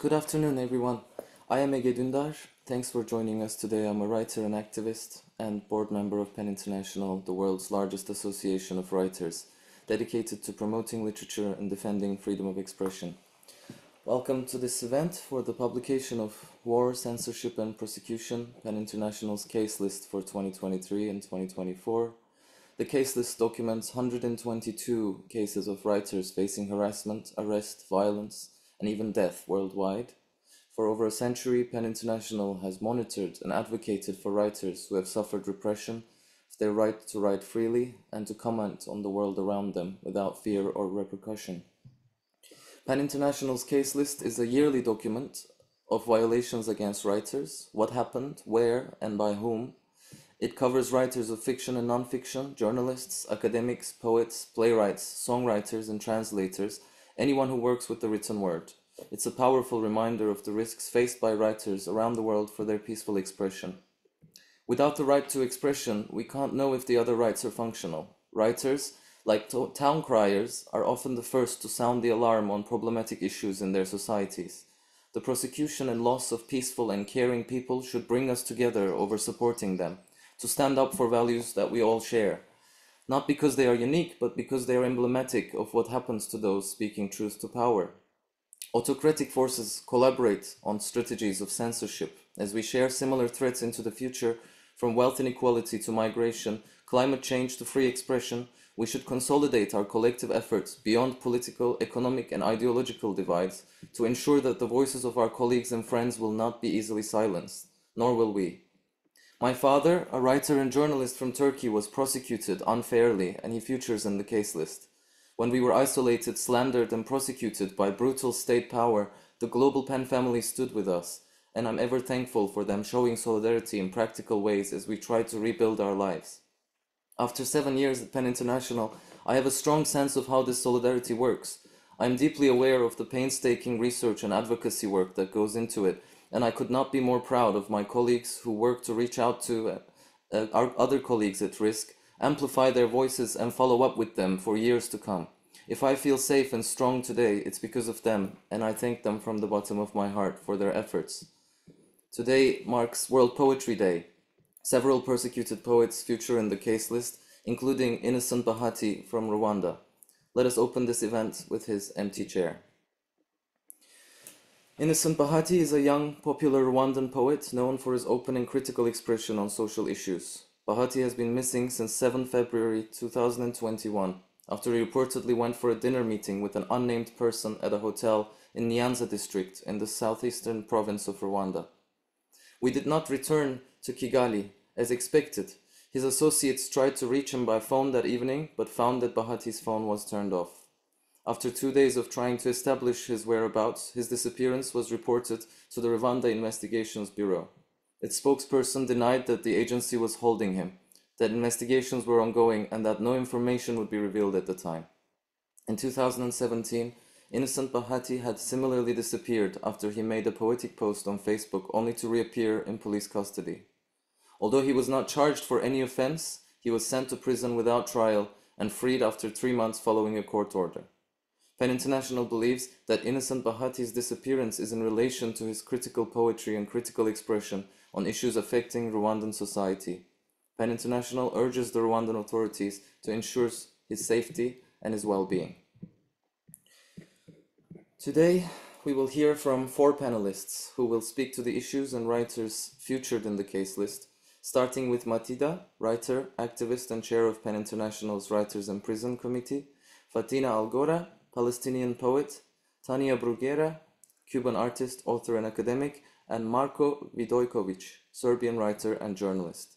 Good afternoon, everyone. I am Ege Dündar. Thanks for joining us today. I'm a writer and activist and board member of PEN International, the world's largest association of writers, dedicated to promoting literature and defending freedom of expression. Welcome to this event for the publication of War, Censorship, and Persecution, PEN International's case list for 2023 and 2024. The case list documents 122 cases of writers facing harassment, arrest, violence, and even death worldwide. For over a century, PEN International has monitored and advocated for writers who have suffered repression, their right to write freely, and to comment on the world around them without fear or repercussion. PEN International's case list is a yearly document of violations against writers, what happened, where, and by whom. It covers writers of fiction and non-fiction, journalists, academics, poets, playwrights, songwriters, and translators, anyone who works with the written word. It's a powerful reminder of the risks faced by writers around the world for their peaceful expression. Without the right to expression, we can't know if the other rights are functional. Writers, like town criers, are often the first to sound the alarm on problematic issues in their societies. The prosecution and loss of peaceful and caring people should bring us together over supporting them, to stand up for values that we all share, not because they are unique, but because they are emblematic of what happens to those speaking truth to power. Autocratic forces collaborate on strategies of censorship as we share similar threats into the future, from wealth inequality to migration, climate change to free expression. We should consolidate our collective efforts beyond political, economic, and ideological divides to ensure that the voices of our colleagues and friends will not be easily silenced, nor will we. My father, a writer and journalist from Turkey, was prosecuted unfairly, and he features in the case list. When we were isolated, slandered, and prosecuted by brutal state power, the global PEN family stood with us, and I'm ever thankful for them showing solidarity in practical ways as we try to rebuild our lives. After 7 years at PEN International, I have a strong sense of how this solidarity works. I'm deeply aware of the painstaking research and advocacy work that goes into it, and I could not be more proud of my colleagues who work to reach out to our other colleagues at risk, amplify their voices, and follow up with them for years to come. If I feel safe and strong today, it's because of them, and I thank them from the bottom of my heart for their efforts. Today marks World Poetry Day. Several persecuted poets feature in the case list, including Innocent Bahati from Rwanda. Let us open this event with his empty chair. Innocent Bahati is a young, popular Rwandan poet known for his open and critical expression on social issues. Bahati has been missing since 7 February 2021, after he reportedly went for a dinner meeting with an unnamed person at a hotel in Nyanza district in the southeastern province of Rwanda. We did not return to Kigali, as expected. His associates tried to reach him by phone that evening, but found that Bahati's phone was turned off. After 2 days of trying to establish his whereabouts, his disappearance was reported to the Rwanda Investigations Bureau. Its spokesperson denied that the agency was holding him, that investigations were ongoing, and that no information would be revealed at the time. In 2017, Innocent Bahati had similarly disappeared after he made a poetic post on Facebook, only to reappear in police custody. Although he was not charged for any offense, he was sent to prison without trial and freed after 3 months following a court order. PEN International believes that Innocent Bahati's disappearance is in relation to his critical poetry and critical expression on issues affecting Rwandan society. PEN International urges the Rwandan authorities to ensure his safety and his well-being. Today, we will hear from 4 panelists who will speak to the issues and writers featured in the case list, starting with Ma Thida, writer, activist, and chair of PEN International's Writers in Prison Committee, Fatena Al-Ghorra, Palestinian poet, Tania Bruguera, Cuban artist, author, and academic, and Marko Vidojković, Serbian writer and journalist.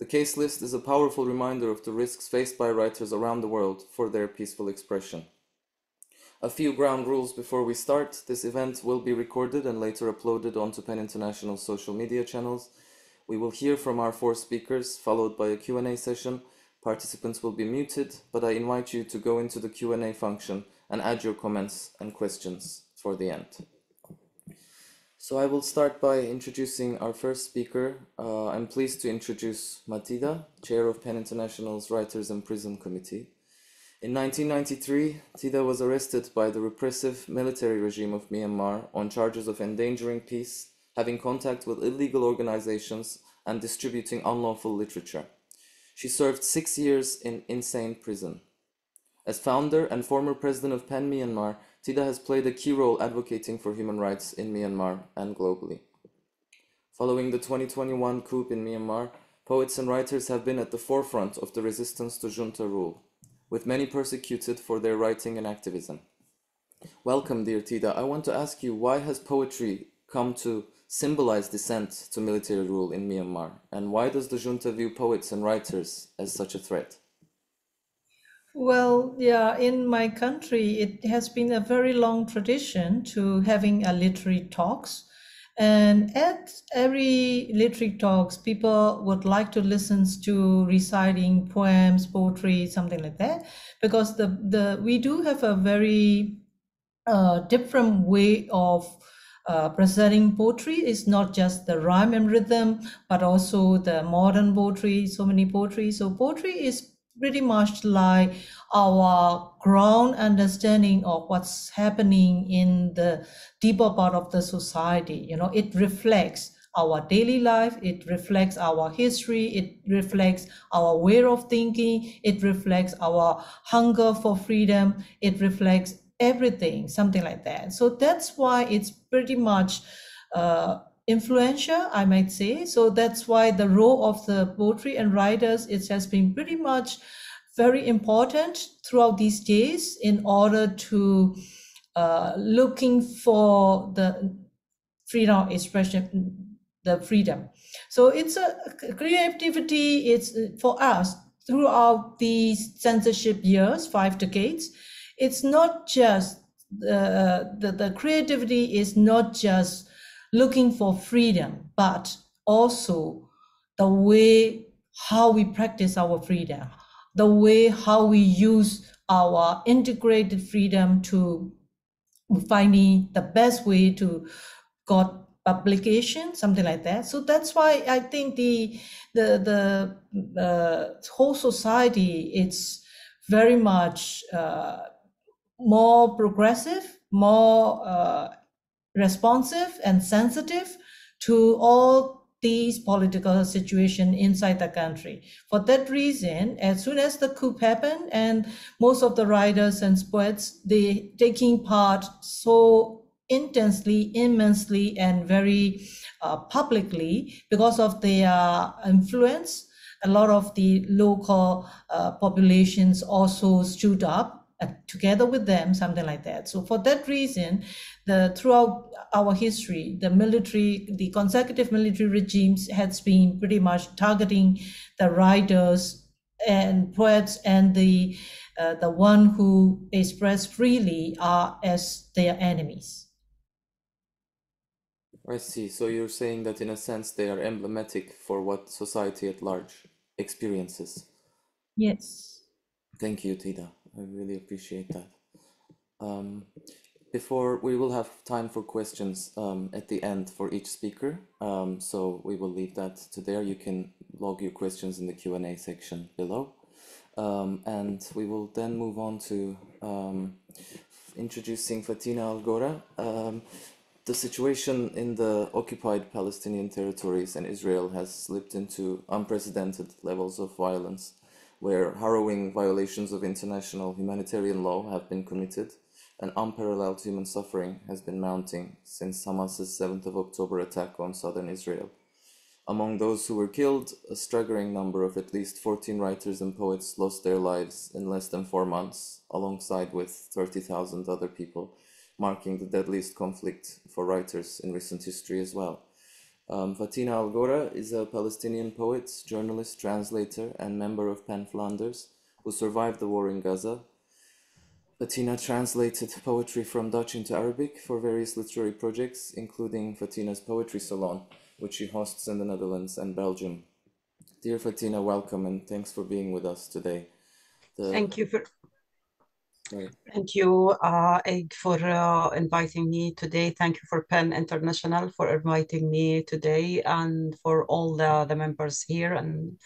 The case list is a powerful reminder of the risks faced by writers around the world for their peaceful expression. A few ground rules before we start. This event will be recorded and later uploaded onto PEN International's social media channels. We will hear from our 4 speakers, followed by a Q&A session. Participants will be muted, but I invite you to go into the Q&A function and add your comments and questions for the end. So I will start by introducing our first speaker. I'm pleased to introduce Ma Thida, chair of PEN International's Writers in Prison Committee. In 1993, Thida was arrested by the repressive military regime of Myanmar on charges of endangering peace, having contact with illegal organizations, and distributing unlawful literature. She served 6 years in insane prison. As founder and former president of PEN Myanmar, Thida has played a key role advocating for human rights in Myanmar and globally. Following the 2021 coup in Myanmar, poets and writers have been at the forefront of the resistance to junta rule, with many persecuted for their writing and activism. Welcome, dear Thida. I want to ask you, why has poetry come to symbolize dissent to military rule in Myanmar, and why does the junta view poets and writers as such a threat? Well, yeah, in my country, it has been a very long tradition to having a literary talks. And at every literary talks, people would like to listen to reciting poems, poetry, something like that, because we do have a very different way of presenting poetry. It's not just the rhyme and rhythm, but also the modern poetry, so many poetry. So poetry is pretty much like our ground understanding of what's happening in the deeper part of the society. You know, it reflects our daily life, it reflects our history, it reflects our way of thinking, it reflects our hunger for freedom, it reflects everything, something like that. So that's why it's pretty much influential, I might say. So that's why the role of the poetry and writers, it has been pretty much very important throughout these days in order to looking for the freedom of expression, the freedom. So it's a creativity, it's for us throughout these censorship years, 5 decades, it's not just the creativity is not just looking for freedom, but also the way how we practice our freedom, the way how we use our integrated freedom to finding the best way to got publication, something like that. So that's why I think the whole society, it's very much more progressive, more responsive and sensitive to all these political situations inside the country. For that reason, as soon as the coup happened and most of the writers and poets, they taking part so intensely, immensely, and very publicly because of their influence. A lot of the local populations also stood up together with them, something like that. So for that reason, throughout our history, the consecutive military regimes has been pretty much targeting the writers and poets, and the one who express freely are as their enemies. I see. So you're saying that in a sense they are emblematic for what society at large experiences. Yes. Thank you, Thida. I really appreciate that. Before, we will have time for questions at the end for each speaker, so we will leave that to there. You can log your questions in the Q&A section below, and we will then move on to introducing Fatena Al-Ghorra. The situation in the occupied Palestinian territories and Israel has slipped into unprecedented levels of violence, where harrowing violations of international humanitarian law have been committed, and unparalleled human suffering has been mounting since Hamas's 7th of October attack on southern Israel. Among those who were killed, a staggering number of at least 14 writers and poets lost their lives in less than 4 months, alongside with 30,000 other people, marking the deadliest conflict for writers in recent history as well. Fatena Al-Ghorra is a Palestinian poet, journalist, translator, and member of PEN Flanders, who survived the war in Gaza. Fatena translated poetry from Dutch into Arabic for various literary projects, including Fatena's Poetry Salon, which she hosts in the Netherlands and Belgium. Dear Fatena, welcome, and thanks for being with us today. Thank you for... Thank you, Ege, for inviting me today. Thank you for PEN International for inviting me today, and for all the members here and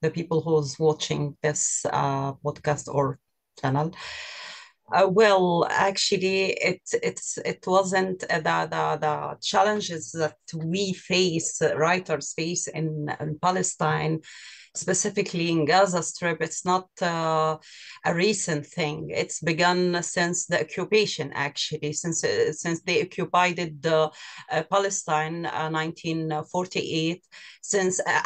the people who's watching this podcast or channel. Well, actually, it wasn't the challenges that we face, writers face in Palestine, specifically in Gaza Strip. It's not a recent thing. It's begun since the occupation, actually, since they occupied Palestine 1948,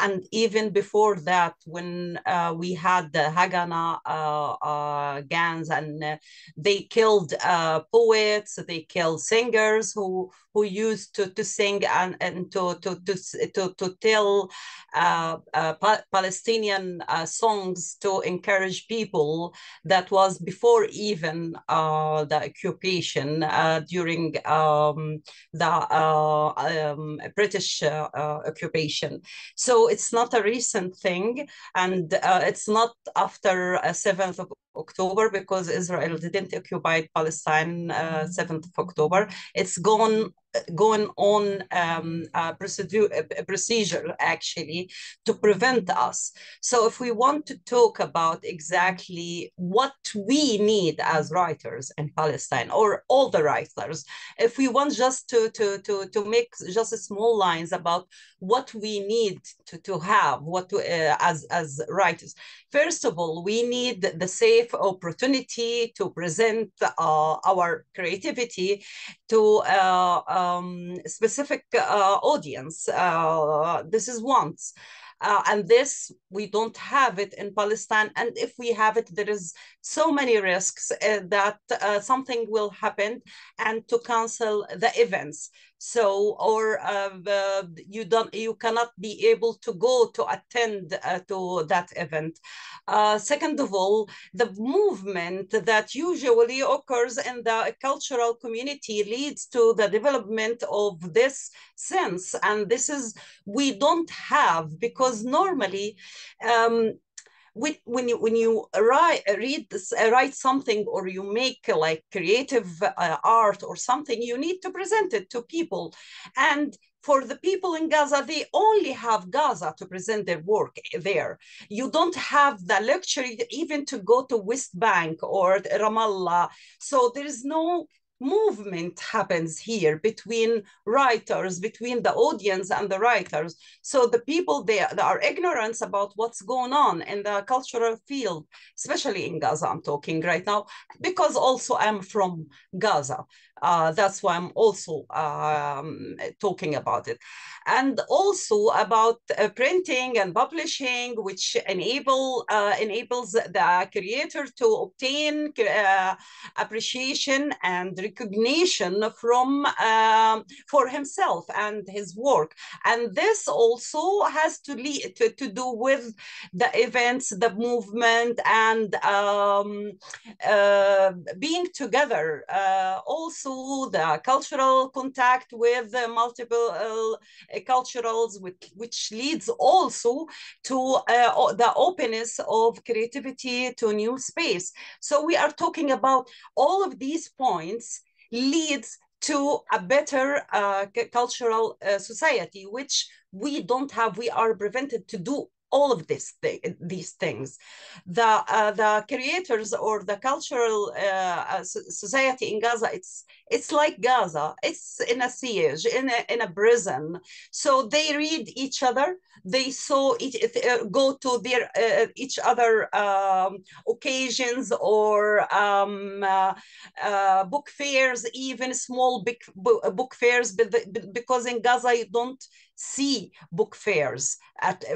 and even before that, when we had the Haganah gangs, and they killed poets, they killed singers who used to sing and to tell Palestinian songs to encourage people. That was before even the occupation, during the British occupation. So it's not a recent thing, and it's not after 7th of October, because Israel didn't occupy Palestine 7th of October. It's going on procedure, actually, to prevent us. So if we want to talk about exactly what we need as writers in Palestine, or all the writers, if we want just to make just small lines about what we need to have, what to, as writers. First of all, we need the safe opportunity to present our creativity to specific audience. This is once. And this, we don't have it in Palestine. And if we have it, there is so many risks that something will happen and to cancel the events. So, or you cannot be able to go to attend to that event. Second of all, the movement that usually occurs in the cultural community leads to the development of this sense. And this is, we don't have, because normally, when you write something, or you make like creative art or something, you need to present it to people. And for the people in Gaza, they only have Gaza to present their work there. You don't have the luxury even to go to West Bank or Ramallah. So there is no movement happens here between writers, between the audience and the writers. So the people, they are ignorant about what's going on in the cultural field, especially in Gaza, I'm talking right now, because also I'm from Gaza. That's why I'm also talking about it. And also about printing and publishing, which enables the creator to obtain appreciation and recognition from for himself and his work. And this also has to lead to do with the events, the movement, and being together. Also, the cultural contact with multiple culturals, which leads also to the openness of creativity to new space. So we are talking about all of these points leads to a better cultural society, which we don't have. We are prevented to do all of these things. The creators or the cultural society in Gaza, it's like Gaza. It's in a siege, in a prison. So they read each other. They go to their each other occasions, or book fairs, even small book fairs, because in Gaza you don't see book fairs.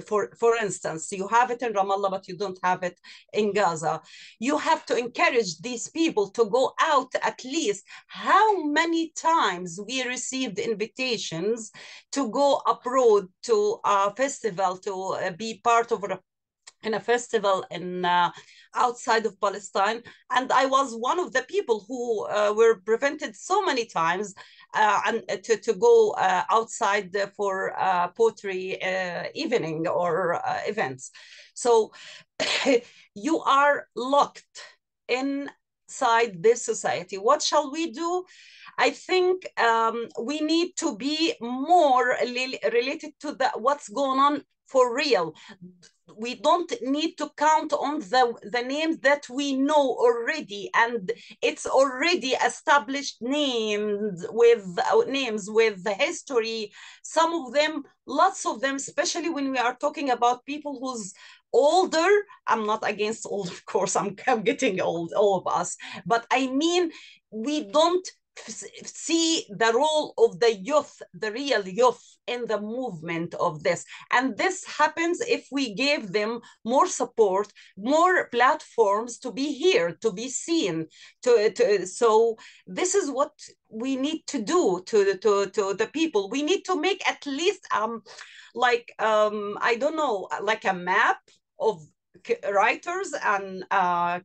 For instance, you have it in Ramallah, but you don't have it in Gaza. You have to encourage these people to go out at least. How many times we received invitations to go abroad to a festival, to be part of a festival in outside of Palestine, and I was one of the people who were prevented so many times and to go outside for poetry evening or events. So you are locked inside this society. What shall we do? I think we need to be more related to what's going on for real. We don't need to count on the names that we know already, and it's already established names with history. Some of them, lots of them, especially when we are talking about people who's older. I'm not against old, of course, I'm getting old, all of us, but I mean, we don't see the role of the youth, the real youth, in the movement of this. And this happens if we give them more support, more platforms to be here, to be seen. So this is what we need to do to the people. We need to make at least I don't know, like a map of writers and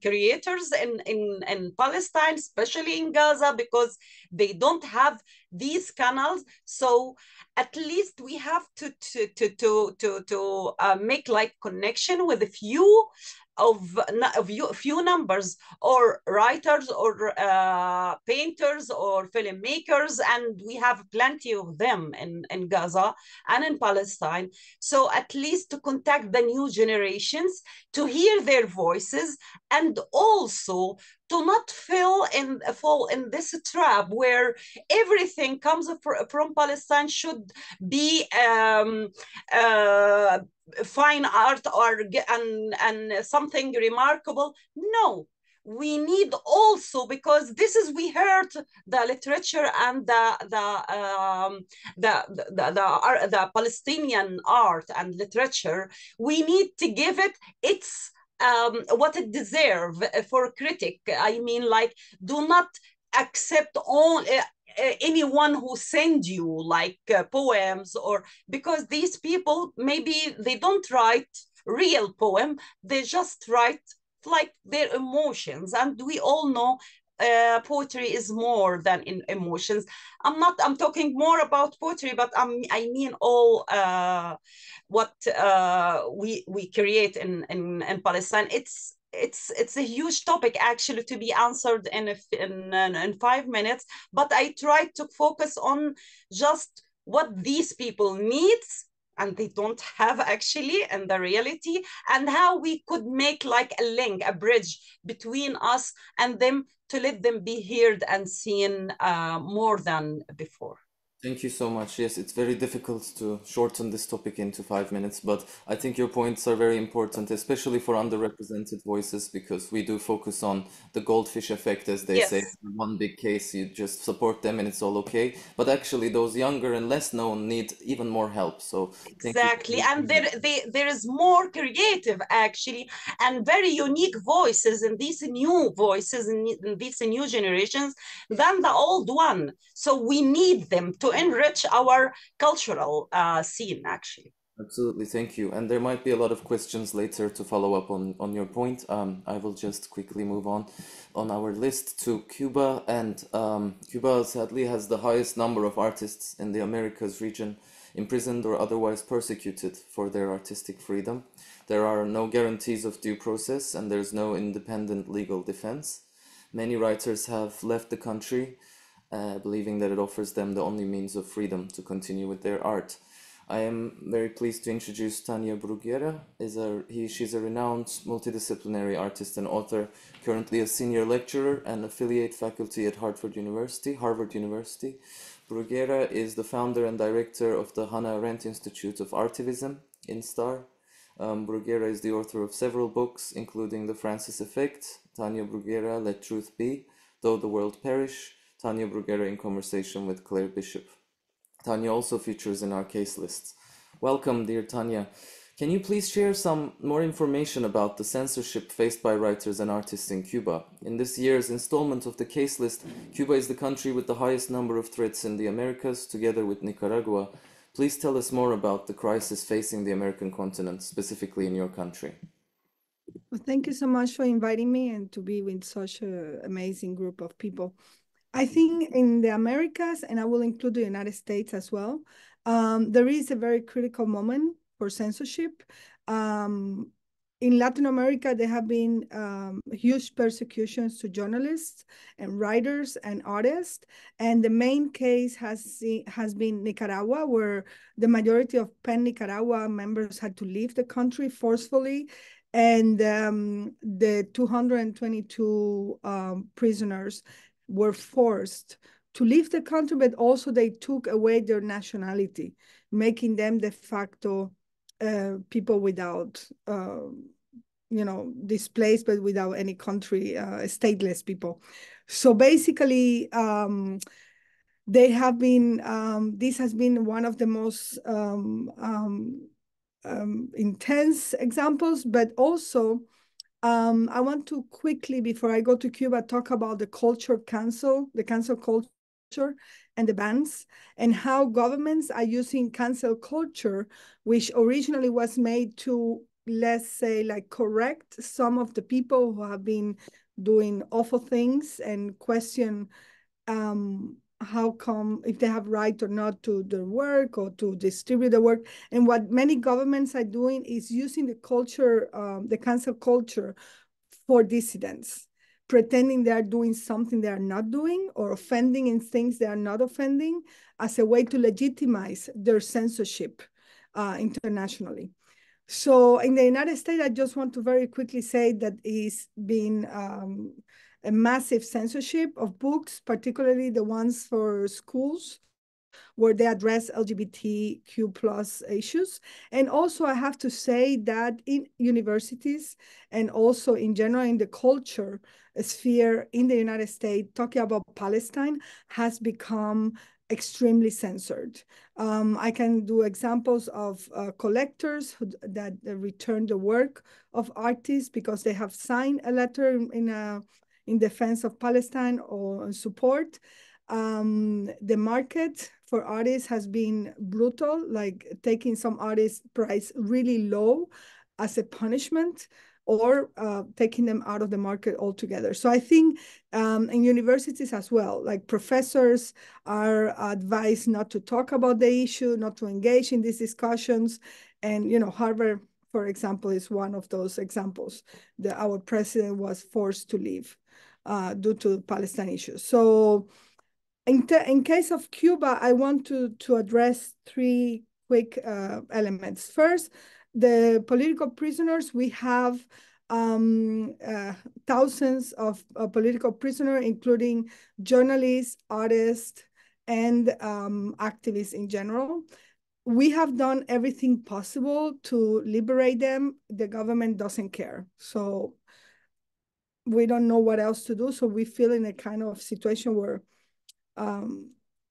creators in Palestine, especially in Gaza, because they don't have these canals. So at least we have to make like connection with a few numbers, or writers, or painters, or filmmakers, and we have plenty of them in Gaza and in Palestine. So at least to contact the new generations, to hear their voices, and also to not fall in this trap where everything comes from Palestine should be fine art and something remarkable. No, we need also, because this is, we heard the literature and the Palestinian art and literature. We need to give it its what it deserves for a critic. I mean, like, do not accept anyone who send you like poems, or because these people, maybe they don't write real poem, they just write like their emotions, and we all know poetry is more than in emotions. I'm talking more about poetry, but I mean all what we create in Palestine. It's a huge topic, actually, to be answered in 5 minutes, but I tried to focus on just what these people needs and they don't have, actually, in the reality, and how we could make like a link, a bridge between us and them, to let them be heard and seen more than before. Thank you so much. Yes, it's very difficult to shorten this topic into 5 minutes, but I think your points are very important, especially for underrepresented voices, because we do focus on the goldfish effect, as they say. One big case, you just support them and it's all okay. But actually, those younger and less known need even more help. So exactly, and there is more creative, actually, and very unique voices, and these new voices and these new generations than the old one. So we need them to enrich our cultural scene, actually. Absolutely, thank you. And there might be a lot of questions later to follow up on your point. I will just quickly move on our list to Cuba. And Cuba sadly has the highest number of artists in the Americas region imprisoned or otherwise persecuted for their artistic freedom. There are no guarantees of due process, and there's no independent legal defense. Many writers have left the country, believing that it offers them the only means of freedom to continue with their art. I am very pleased to introduce Tania Bruguera. She's a renowned multidisciplinary artist and author, currently a senior lecturer and affiliate faculty at Harvard University. Bruguera is the founder and director of the Hannah Arendt Institute of Artivism, INSTAR. Bruguera is the author of several books, including The Francis Effect, Tania Bruguera, Let Truth Be, Though the World Perish, Tania Bruguera in Conversation with Claire Bishop. Tania also features in our case lists. Welcome, dear Tania. Can you please share some more information about the censorship faced by writers and artists in Cuba? In this year's installment of the case list, Cuba is the country with the highest number of threats in the Americas, together with Nicaragua. Please tell us more about the crisis facing the American continent, specifically in your country. Well, thank you so much for inviting me and to be with such an amazing group of people. I think in the Americas, and I will include the United States as well, there is a very critical moment for censorship. In Latin America, there have been huge persecutions to journalists and writers and artists. And the main case has been Nicaragua, where the majority of PEN Nicaragua members had to leave the country forcefully. And the 222 prisoners were forced to leave the country, but also they took away their nationality, making them de facto people without, displaced, but without any country, stateless people. So basically, this has been one of the most intense examples, but also I want to quickly, before I go to Cuba, talk about the culture cancel, the cancel culture, and the bans, and how governments are using cancel culture, which originally was made to, let's say, like correct some of the people who have been doing awful things and question how come, if they have right or not to their work or to distribute the work. And what many governments are doing is using the culture, the cancel culture for dissidents, pretending they are doing something they are not doing or offending in things they are not offending as a way to legitimize their censorship internationally. So in the United States, I just want to very quickly say that it's been a massive censorship of books, particularly the ones for schools, where they address LGBTQ+ issues. And also I have to say that in universities and also in general in the culture sphere in the United States, talking about Palestine has become extremely censored. I can do examples of collectors that return the work of artists because they have signed a letter in defense of Palestine or support. The market for artists has been brutal, like taking some artists' price really low as a punishment or taking them out of the market altogether. So I think in universities as well, like professors are advised not to talk about the issue, not to engage in these discussions. And, you know, Harvard, for example, is one of those examples that our president was forced to leave due to Palestine issues. So, in case of Cuba, I want to address three quick elements. First, the political prisoners. We have thousands of political prisoners, including journalists, artists, and activists in general. We have done everything possible to liberate them. The government doesn't care. So we don't know what else to do. So we feel in a kind of situation where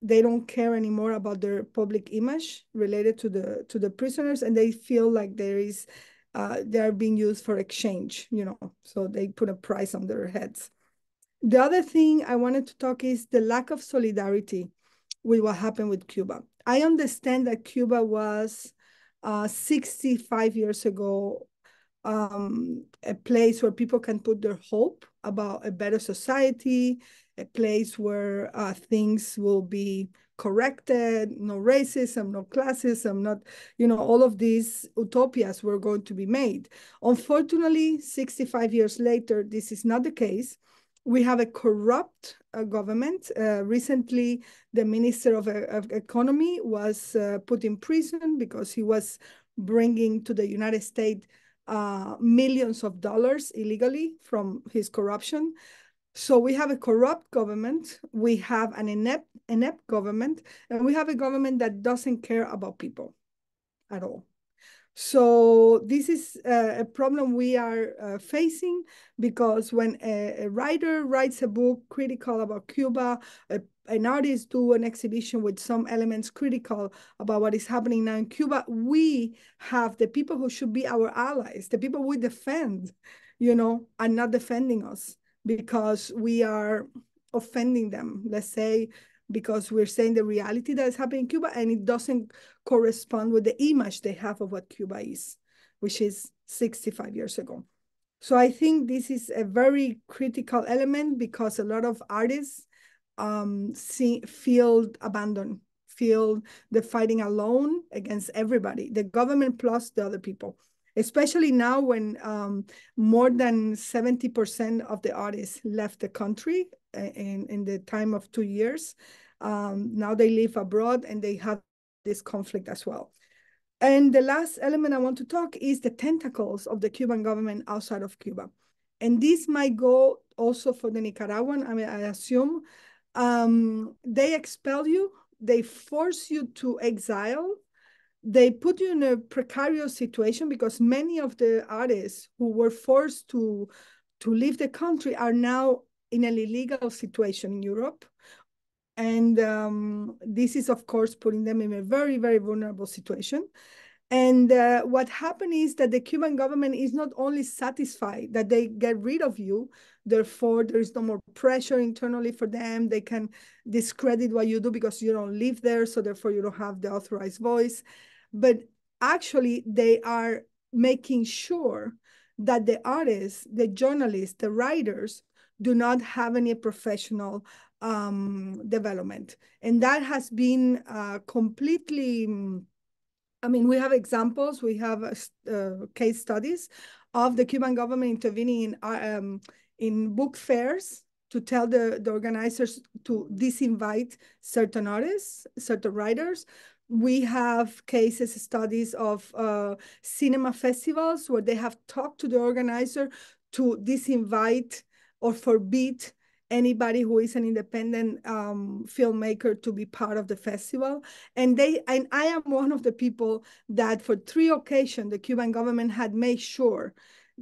they don't care anymore about their public image related to the prisoners, and they feel like there is they are being used for exchange, you know, so they put a price on their heads. The other thing I wanted to talk is the lack of solidarity with what happened with Cuba. I understand that Cuba was 65 years ago a place where people can put their hope about a better society, a place where things will be corrected, no racism, no classism, not, you know, all of these utopias were going to be made. Unfortunately, 65 years later, this is not the case. We have a corrupt government. Recently, the Minister of Economy was put in prison because he was bringing to the United States millions of dollars illegally from his corruption. So we have a corrupt government, we have an inept government, and we have a government that doesn't care about people at all. So this is a problem we are facing, because when a writer writes a book critical about Cuba, an artist do an exhibition with some elements critical about what is happening now in Cuba, we have the people who should be our allies, the people we defend, you know, are not defending us, because we are offending them, let's say, because we're saying the reality that is happening in Cuba and it doesn't correspond with the image they have of what Cuba is, which is 65 years ago. So I think this is a very critical element, because a lot of artists feel abandoned, feel they're fighting alone against everybody, the government plus the other people. especially now when more than 70% of the artists left the country in the time of 2 years. Now they live abroad and they have this conflict as well. And the last element I want to talk is the tentacles of the Cuban government outside of Cuba. And this might go also for the Nicaraguan, I mean, I assume. They expel you, they force you to exile, they put you in a precarious situation because many of the artists who were forced to leave the country are now in an illegal situation in Europe. And this is, of course, putting them in a very, very vulnerable situation. And what happened is that the Cuban government is not only satisfied that they get rid of you, therefore there is no more pressure internally for them. They can discredit what you do because you don't live there, so therefore you don't have the authorized voice. But actually they are making sure that the artists, the journalists, the writers do not have any professional development. And that has been completely... I mean, we have examples, we have case studies of the Cuban government intervening in book fairs to tell the organizers to disinvite certain artists, certain writers. We have cases, studies of cinema festivals where they have talked to the organizer to disinvite or forbid anybody who is an independent filmmaker to be part of the festival. And I am one of the people that for 3 occasions, the Cuban government had made sure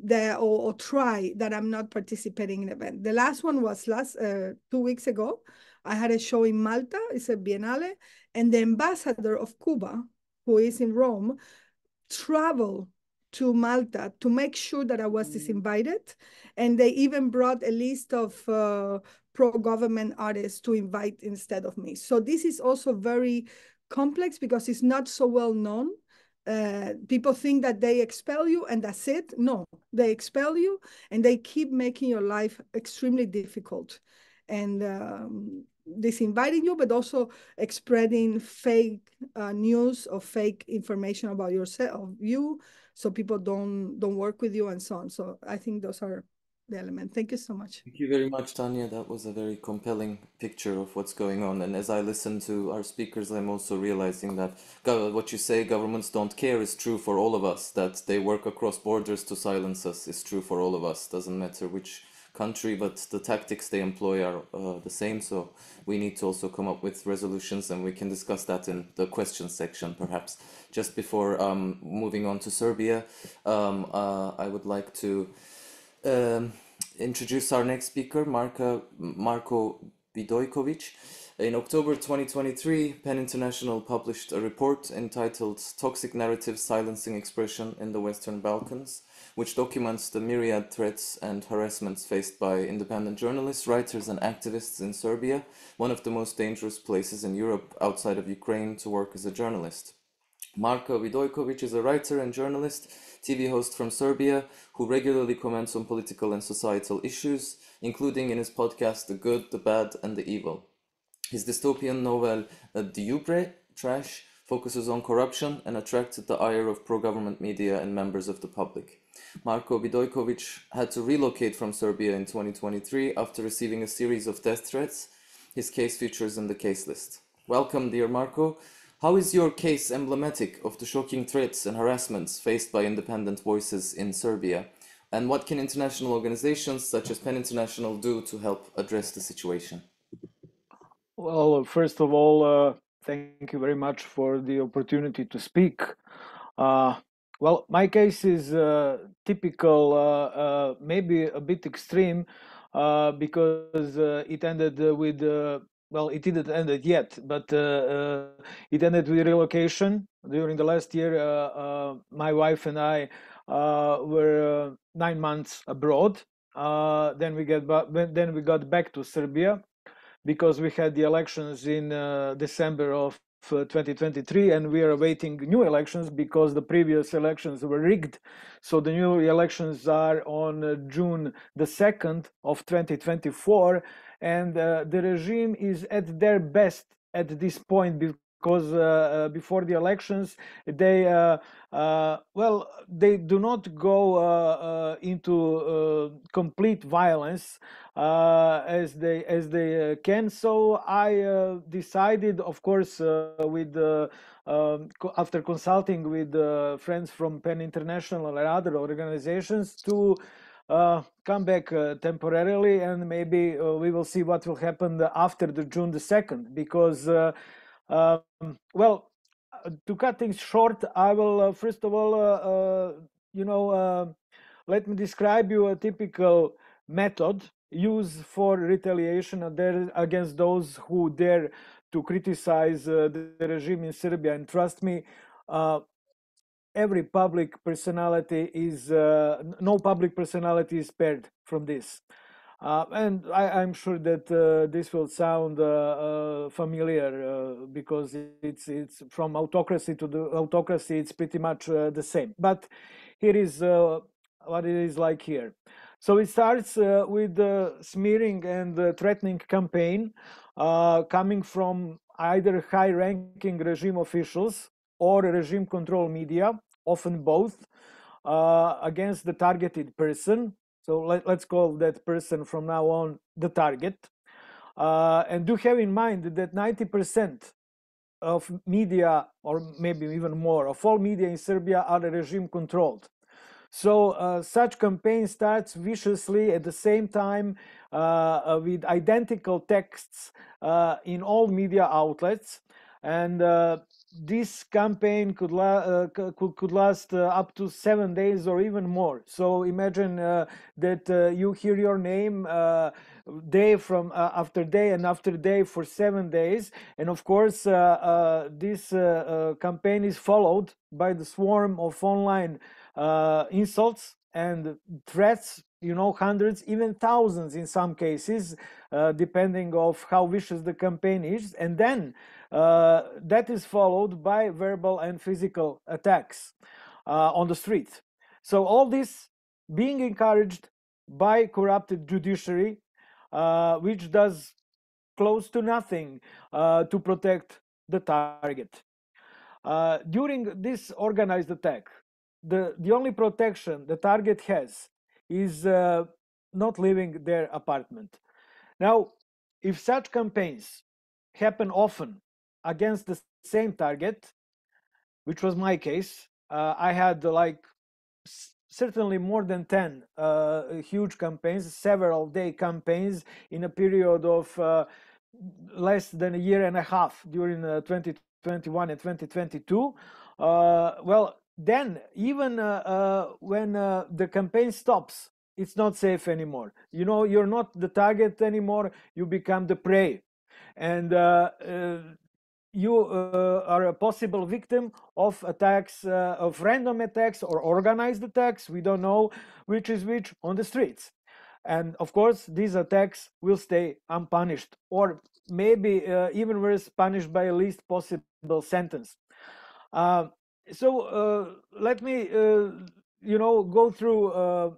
that, or try that I'm not participating in an event. The last one was 2 weeks ago. I had a show in Malta, it's a biennale, and the ambassador of Cuba, who is in Rome, traveled to Malta to make sure that I was disinvited. And they even brought a list of pro-government artists to invite instead of me. So this is also very complex because it's not so well known. People think that they expel you and that's it. No, they expel you and they keep making your life extremely difficult. And disinviting you, but also spreading fake news or fake information about yourself, so people don't work with you and so on. So I think those are the elements. Thank you so much. Thank you very much, Tania. That was a very compelling picture of what's going on. And as I listen to our speakers, I'm also realizing that what you say, governments don't care, is true for all of us. That they work across borders to silence us is true for all of us. Doesn't matter which country, but the tactics they employ are the same, so we need to also come up with resolutions, and we can discuss that in the questions section perhaps. Just before moving on to Serbia, I would like to introduce our next speaker, Marko Vidojković. In October 2023, PEN International published a report entitled Toxic Narratives Silencing Expression in the Western Balkans, which documents the myriad threats and harassments faced by independent journalists, writers and activists in Serbia, one of the most dangerous places in Europe outside of Ukraine to work as a journalist. Marko Vidojković is a writer and journalist, TV host from Serbia, who regularly comments on political and societal issues, including in his podcast The Good, the Bad and the Evil. His dystopian novel Djubre, Trash, focuses on corruption and attracted the ire of pro-government media and members of the public. Marko Vidojković had to relocate from Serbia in 2023 after receiving a series of death threats. His case features in the case list. Welcome, dear Marko. How is your case emblematic of the shocking threats and harassments faced by independent voices in Serbia? And what can international organizations such as PEN International do to help address the situation? Well, first of all, thank you very much for the opportunity to speak. Well, my case is typical, maybe a bit extreme, because it ended with, well, it didn't end yet, but it ended with relocation. During the last year, my wife and I were 9 months abroad. Then we got back to Serbia because we had the elections in December of 2023, and we are awaiting new elections because the previous elections were rigged. So the new elections are on June the 2nd of 2024, and the regime is at their best at this point because before the elections, they well, they do not go into complete violence as they can. So I decided, of course, with after consulting with friends from PEN International or other organizations, to come back temporarily, and maybe we will see what will happen after the June the 2nd, because well, to cut things short, I will first of all you know, let me describe you a typical method used for retaliation against those who dare to criticize the regime in Serbia. And trust me, every public personality is no public personality is spared from this, and I'm sure that this will sound familiar, because it's from autocracy to the autocracy, it's pretty much the same. But here is what it is like here. So it starts with the smearing and threatening campaign coming from either high-ranking regime officials or regime control media, often both, against the targeted person. So let's call that person from now on the target. And do have in mind that 90% of media, or maybe even more, of all media in Serbia are regime controlled. So such campaign starts viciously at the same time with identical texts in all media outlets. And this campaign could last up to 7 days or even more. So imagine that you hear your name day from after day for 7 days. And of course, this campaign is followed by the swarm of online insults and threats, you know, hundreds, even thousands in some cases, depending on how vicious the campaign is. And then that is followed by verbal and physical attacks on the street. So all this being encouraged by corrupted judiciary, which does close to nothing to protect the target. During this organized attack, the only protection the target has is not leaving their apartment. Now, if such campaigns happen often against the same target, which was my case, I had like certainly more than 10 huge campaigns, several day campaigns in a period of less than a year and a half during 2021 and 2022. Well, then even when the campaign stops, it's not safe anymore. You know, you're not the target anymore, you become the prey. And you are a possible victim of attacks, of random attacks or organized attacks, we don't know which is which, on the streets. And of course, these attacks will stay unpunished, or maybe even worse, punished by the least possible sentence. So let me, you know, go through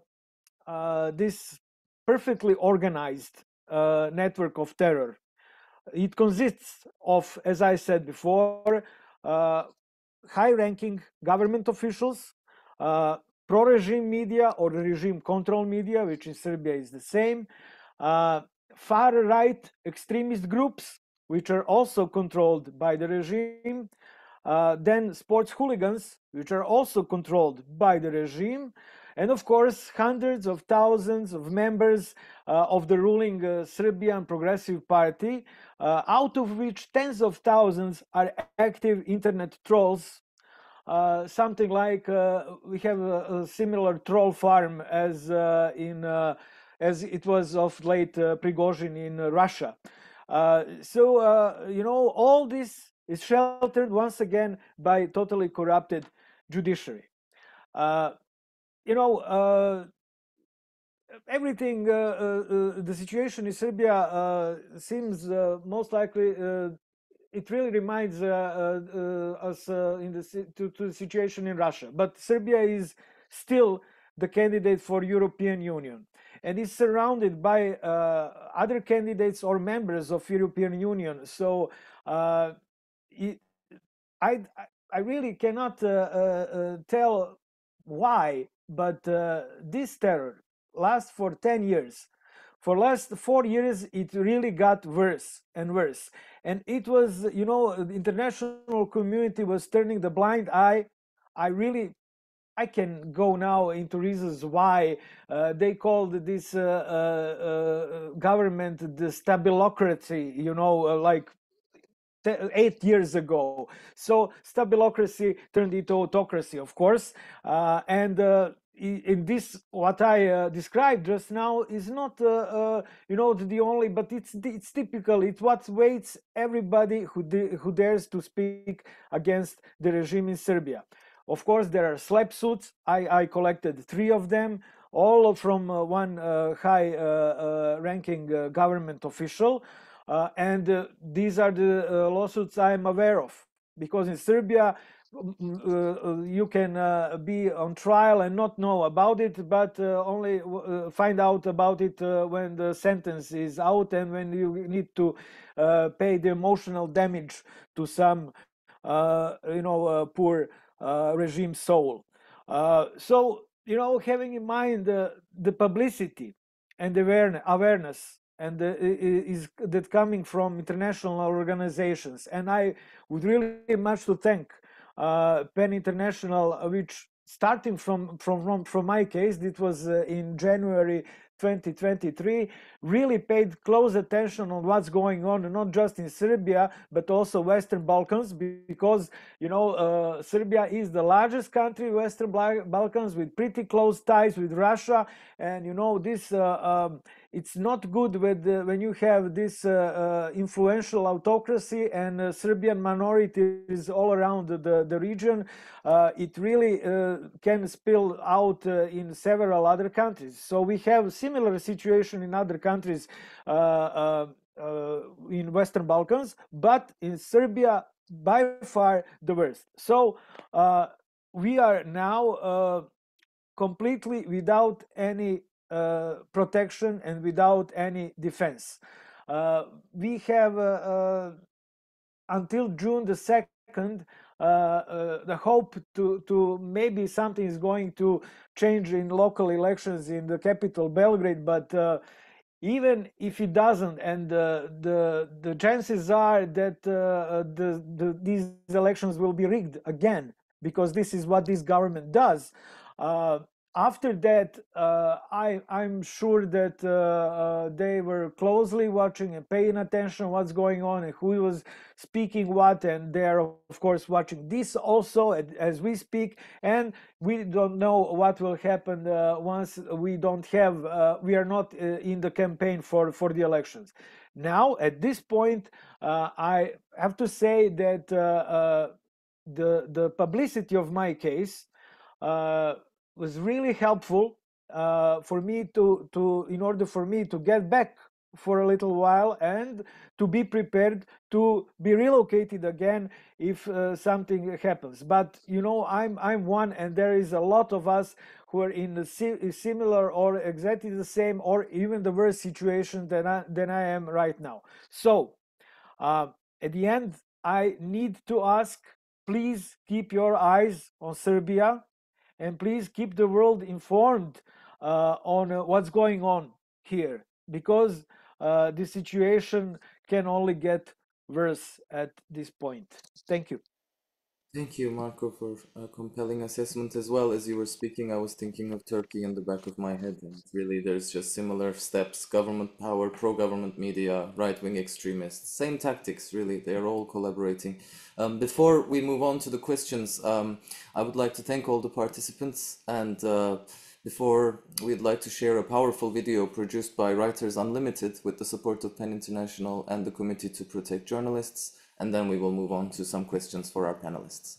this perfectly organized network of terror. It consists of, as I said before, high-ranking government officials, pro-regime media or regime control media, which in Serbia is the same, far-right extremist groups, which are also controlled by the regime, then sports hooligans, which are also controlled by the regime, and of course hundreds of thousands of members of the ruling Serbian Progressive Party, out of which tens of thousands are active internet trolls. Something like we have a similar troll farm as it was of late Prigozhin in Russia. So you know, all this is sheltered once again by totally corrupted judiciary. You know, everything, the situation in Serbia seems most likely, it really reminds us to the situation in Russia. But Serbia is still the candidate for European Union, and is surrounded by other candidates or members of European Union. So I really cannot tell why, but this terror lasts for 10 years. For last 4 years, it really got worse and worse. And it was, you know, the international community was turning the blind eye. I can go now into reasons why they called this government the stabilocracy, you know, like 8 years ago. So stabilocracy turned into autocracy, of course. In this, what I described just now is not, you know, the only, but it's typical. It's what waits everybody who dares to speak against the regime in Serbia. Of course, there are slapsuits. I collected 3 of them, all from one high-ranking government official, and these are the lawsuits I am aware of, because in Serbia, you can be on trial and not know about it, but only find out about it when the sentence is out and when you need to pay the emotional damage to some, you know, poor regime soul. So, you know, having in mind the publicity and awareness and is that coming from international organizations, and I would really much to thank PEN International, which starting from my case, it was in January 2023, really paid close attention on what's going on, not just in Serbia, but also Western Balkans, because, you know, Serbia is the largest country in Western Balkans with pretty close ties with Russia. And, you know, this it's not good with, when you have this influential autocracy and Serbian minorities all around the region. It really can spill out in several other countries. So we have similar situation in other countries in Western Balkans, but in Serbia by far the worst. So we are now completely without any protection and without any defense. We have until June the 2nd the hope to maybe something is going to change in local elections in the capital Belgrade, but even if it doesn't, and the chances are that these elections will be rigged again, because this is what this government does. After that, I'm sure that they were closely watching and paying attention what's going on and who was speaking what, and they're of course watching this also as we speak. And we don't know what will happen once we don't have we are not in the campaign for the elections. Now at this point, I have to say that the publicity of my case was really helpful for me in order for me to get back for a little while and to be prepared to be relocated again if something happens. But you know, I'm one, and there is a lot of us who are in a similar or exactly the same or even the worse situation than I am right now. So at the end, I need to ask, please keep your eyes on Serbia. And please keep the world informed on what's going on here, because the situation can only get worse at this point. Thank you. Thank you, Marko, for a compelling assessment as well. As you were speaking, I was thinking of Turkey in the back of my head. And really, there's just similar steps: government power, pro-government media, right-wing extremists. Same tactics, really. They're all collaborating. Before we move on to the questions, I would like to thank all the participants. And before, we'd like to share a powerful video produced by Writers Unlimited with the support of PEN International and the Committee to Protect Journalists. And then we will move on to some questions for our panelists.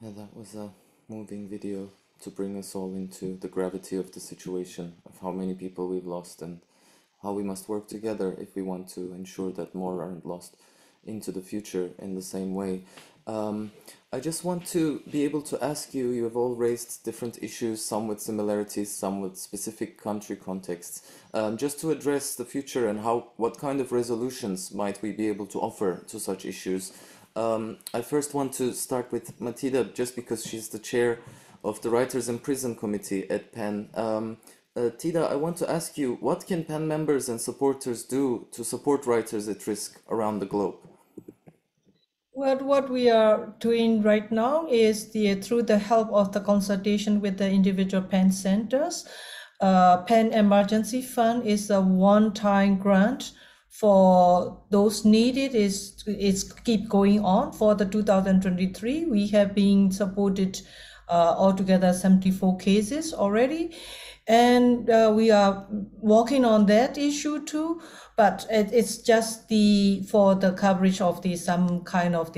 Yeah, that was a moving video to bring us all into the gravity of the situation, of how many people we've lost and how we must work together if we want to ensure that more aren't lost into the future in the same way. I just want to be able to ask you, you have all raised different issues, some with similarities, some with specific country contexts, just to address the future and how, what kind of resolutions might we be able to offer to such issues. I first want to start with Ma Thida, just because she's the chair of the Writers in Prison Committee at PEN. Thida, I want to ask you, what can PEN members and supporters do to support writers at risk around the globe? Well, what we are doing right now is through the help of the consultation with the individual PEN centers. PEN Emergency Fund is a one-time grant for those needed. It's keep going on for the 2023. We have been supported altogether 74 cases already. And we are working on that issue too, but it's just for the coverage of some kind of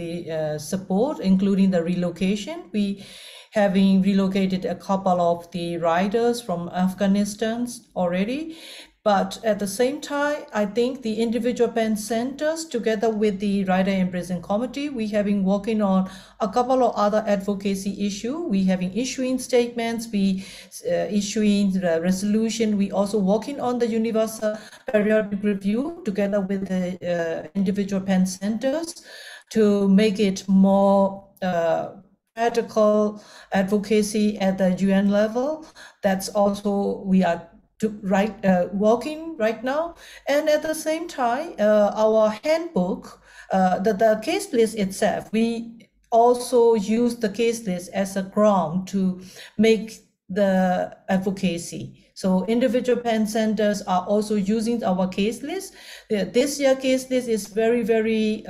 support, including the relocation. We having relocated a couple of the writers from Afghanistan already, but at the same time, I think the individual PEN centers, together with the Writer in Prison Committee, we have been working on a couple of other advocacy issues. We have been issuing statements, we issuing the resolution. We also working on the universal periodic review together with the individual PEN centers to make it more practical advocacy at the UN level. That's also we are working right now. And at the same time, our handbook, the case list itself, we also use the case list as a ground to make the advocacy. So individual PEN centers are also using our case list. This year case list is very, very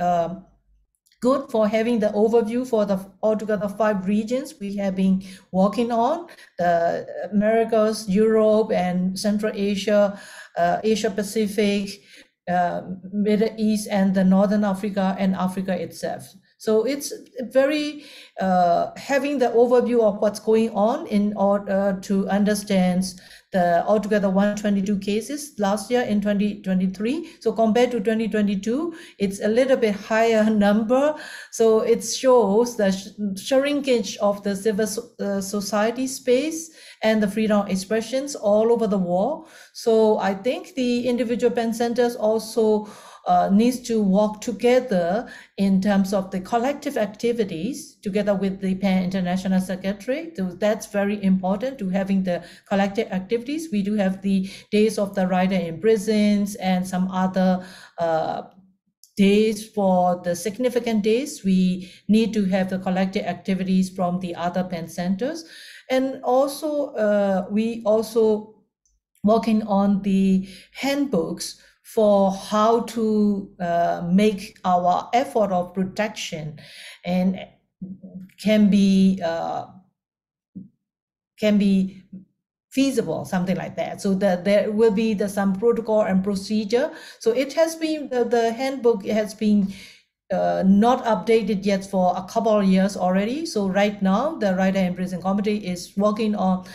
good for having the overview for the altogether 5 regions we have been working on, the Americas, Europe, and Central Asia, Asia Pacific, Middle East, and the Northern Africa and Africa itself. So it's very having the overview of what's going on in order to understand the altogether 122 cases last year in 2023. So compared to 2022, it's a little bit higher number. So it shows the shrinkage of the civil society space and the freedom of expressions all over the world. So I think the individual PEN centers also needs to work together in terms of the collective activities together with the PEN International Secretary. So that's very important to having the collective activities. We do have the days of the writer in prisons and some other days for the significant days. We need to have the collective activities from the other PEN centers. And also, we also working on the handbooks for how to make our effort of protection and can be feasible, something like that. So that there will be some protocol and procedure. So it has been the handbook has been not updated yet for a couple of years already. So right now, the Writer in Prison Committee is working on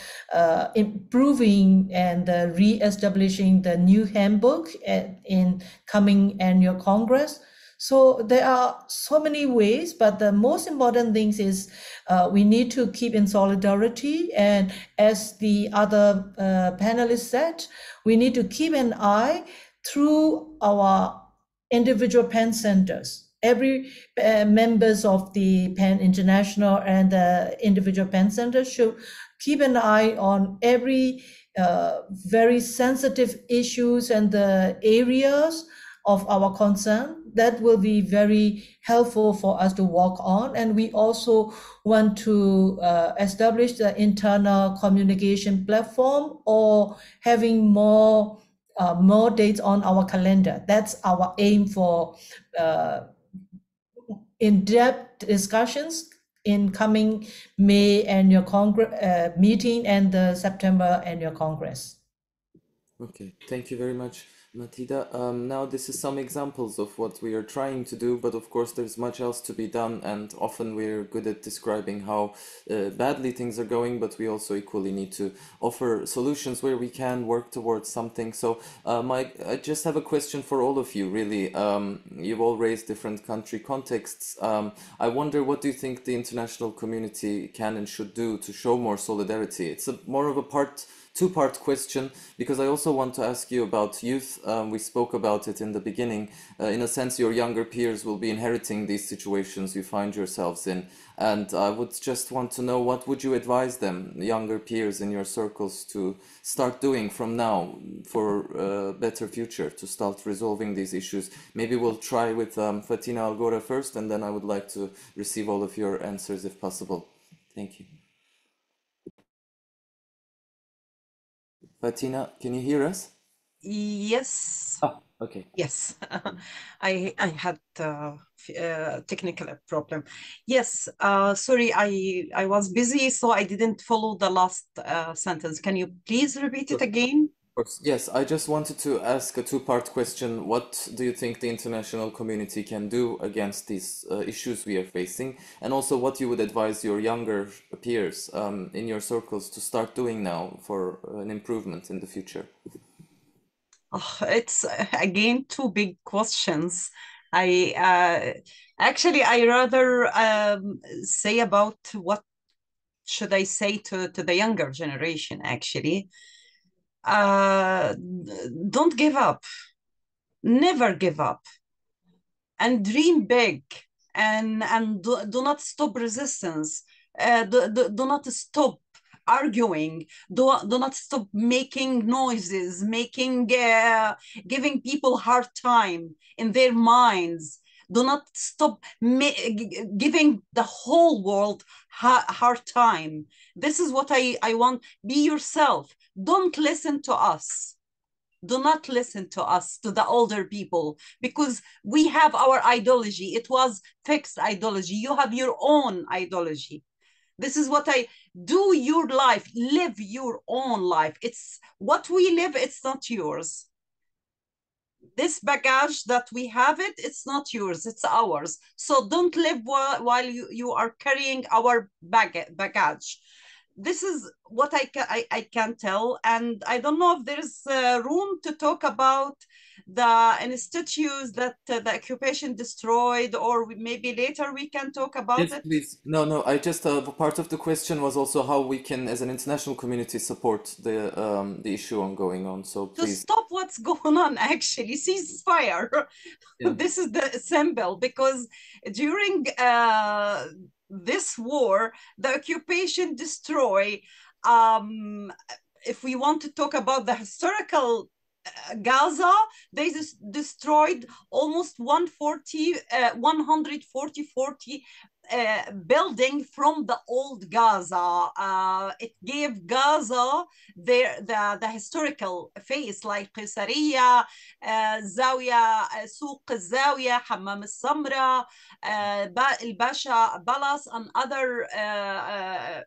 improving and re-establishing the new handbook in coming annual Congress. So there are so many ways, but the most important things is we need to keep in solidarity. And as the other panelists said, we need to keep an eye through our individual PEN centers. Every members of the PEN International and the individual PEN Center should keep an eye on every very sensitive issues and the areas of our concern. That will be very helpful for us to work on. And we also want to establish the internal communication platform or having more dates on our calendar. That's our aim for in-depth discussions in coming May annual Congress meeting and the September annual Congress. Okay, thank you very much. Ma Thida, now this is some examples of what we are trying to do, but of course there's much else to be done, and often we're good at describing how badly things are going, but we also equally need to offer solutions where we can work towards something. So Mike, I just have a question for all of you, really. You've all raised different country contexts. I wonder, what do you think the international community can and should do to show more solidarity? It's more of a two-part question, because I also want to ask you about youth. We spoke about it in the beginning. In a sense, your younger peers will be inheriting these situations you find yourselves in, and I would just want to know, what would you advise them, younger peers in your circles, to start doing from now for a better future, to start resolving these issues? Maybe we'll try with Fatena Al-Ghorra first, and then I would like to receive all of your answers if possible. Thank you. Fatena, can you hear us? Yes. Oh, okay. Yes, I had a technical problem. Yes, sorry, I was busy, so I didn't follow the last sentence. Can you please repeat it again? Of course. Yes, I just wanted to ask a two-part question. What do you think the international community can do against these issues we are facing? And also, what you would advise your younger peers in your circles to start doing now for an improvement in the future? Oh, it's, again, two big questions. I rather say about what should I say to the younger generation, actually. Don't give up, never give up, and dream big, and do not stop resistance, do not stop arguing, do not stop making noises, giving people hard time in their minds. Do not stop giving the whole world hard time. This is what I want. Be yourself. Don't listen to us. Do not listen to us, to the older people, because we have our ideology. It was fixed ideology. You have your own ideology. This is what I do. Your life, live your own life. It's what we live. It's not yours. This baggage that we have it, it's not yours, it's ours. So don't live while you are carrying our baggage. This is what I can tell. And I don't know if there's room to talk about the institutes that the occupation destroyed, or maybe later we can talk about it. Yes, please. No, I just, part of the question was also how we can, as an international community, support the issue ongoing. So please. To stop what's going on, actually, ceasefire. Yeah. This is the symbol, because during this war, the occupation destroy, if we want to talk about the historical Gaza, they destroyed almost 140 building from the old Gaza. It gave Gaza the historical face, like Qisariya, Zawiya, Souq al-Zawiya, Hammam al-Samra, Al-Basha Balas, and other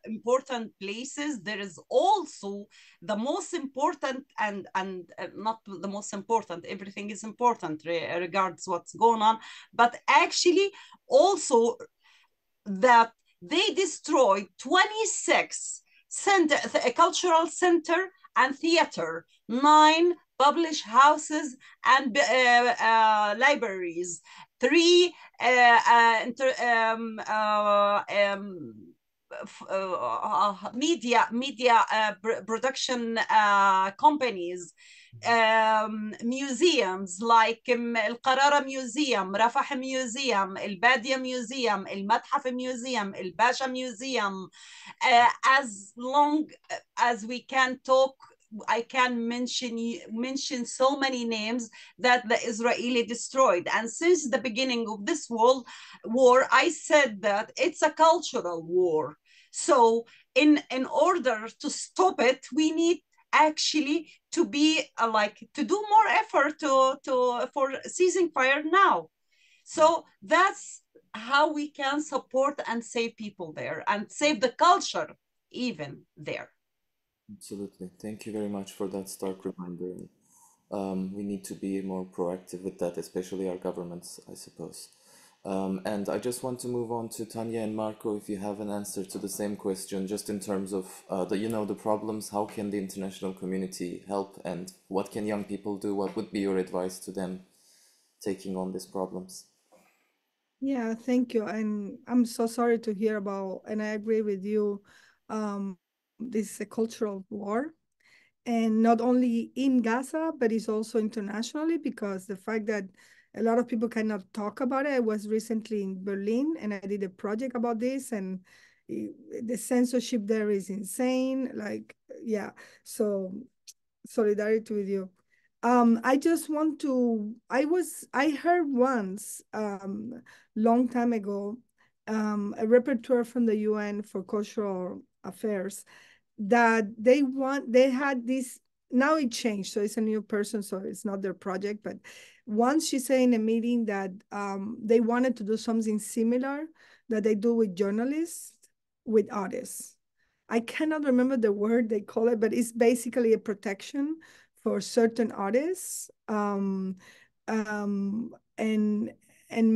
important places. There is also the most important, and not the most important, everything is important regards what's going on, but actually also that they destroyed 26 a cultural center and theater, 9 published houses and libraries, 3 media production companies, museums like Al-Qarara Museum, Rafah Museum, Al-Badia Museum, Al-Madhaf Museum, Al-Basha Museum. As long as we can talk, I can mention so many names that the Israeli destroyed. And since the beginning of this world war, I said that it's a cultural war. So in order to stop it, we need actually to be to do more effort for ceasing fire now. So that's how we can support and save people there, and save the culture even there. Absolutely. Thank you very much for that stark reminder. we need to be more proactive with that, especially our governments, I suppose. And I just want to move on to Tania and Marko, if you have an answer to the same question, just in terms of the problems. How can the international community help, and what can young people do? What would be your advice to them taking on these problems? Yeah, thank you. And I'm so sorry to hear about, and I agree with you, this is a cultural war, and not only in Gaza, but it's also internationally, because the fact that a lot of people cannot talk about it. I was recently in Berlin and I did a project about this, and the censorship there is insane. Like, yeah, so solidarity with you. I heard once, long time ago, a rapporteur from the UN for cultural affairs, that they had this, now it changed, so it's a new person, so it's not their project, but once she said in a meeting that they wanted to do something similar that they do with journalists, with artists. I cannot remember the word they call it, but it's basically a protection for certain artists, and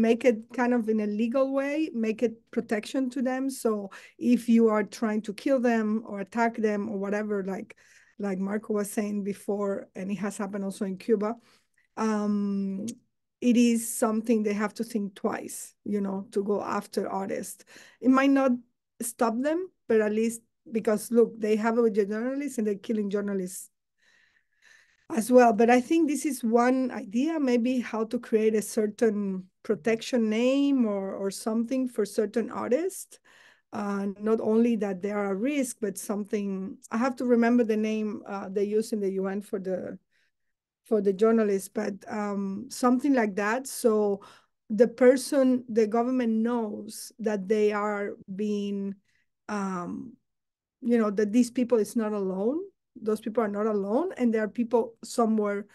make it kind of in a legal way, make it protection to them. So if you are trying to kill them or attack them or whatever, like Marko was saying before, and it has happened also in Cuba, it is something they have to think twice, you know, to go after artists. It might not stop them, but at least, because look, they have it with journalists and they're killing journalists as well. But I think this is one idea, maybe how to create a certain protection name or something for certain artists. Not only that they are at risk, but something, I have to remember the name they use in the UN for the journalists, but something like that. So the government knows that they are being, that these people is not alone. Those people are not alone, and there are people somewhere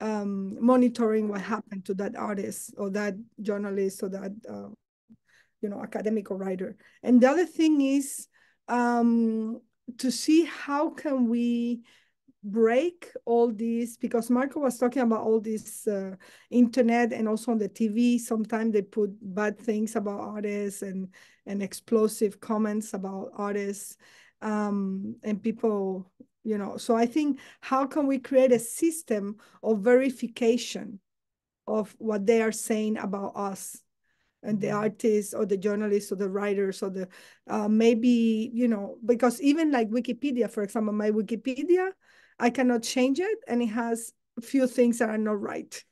monitoring what happened to that artist or that journalist or that academic or writer. And the other thing is to see how can we break all these, because Marko was talking about all this internet, and also on the TV, sometimes they put bad things about artists and explosive comments about artists and people, you know. So I think, how can we create a system of verification of what they are saying about us, and the artists or the journalists or the writers or the because even like Wikipedia, for example, my Wikipedia, I cannot change it, and it has a few things that are not right.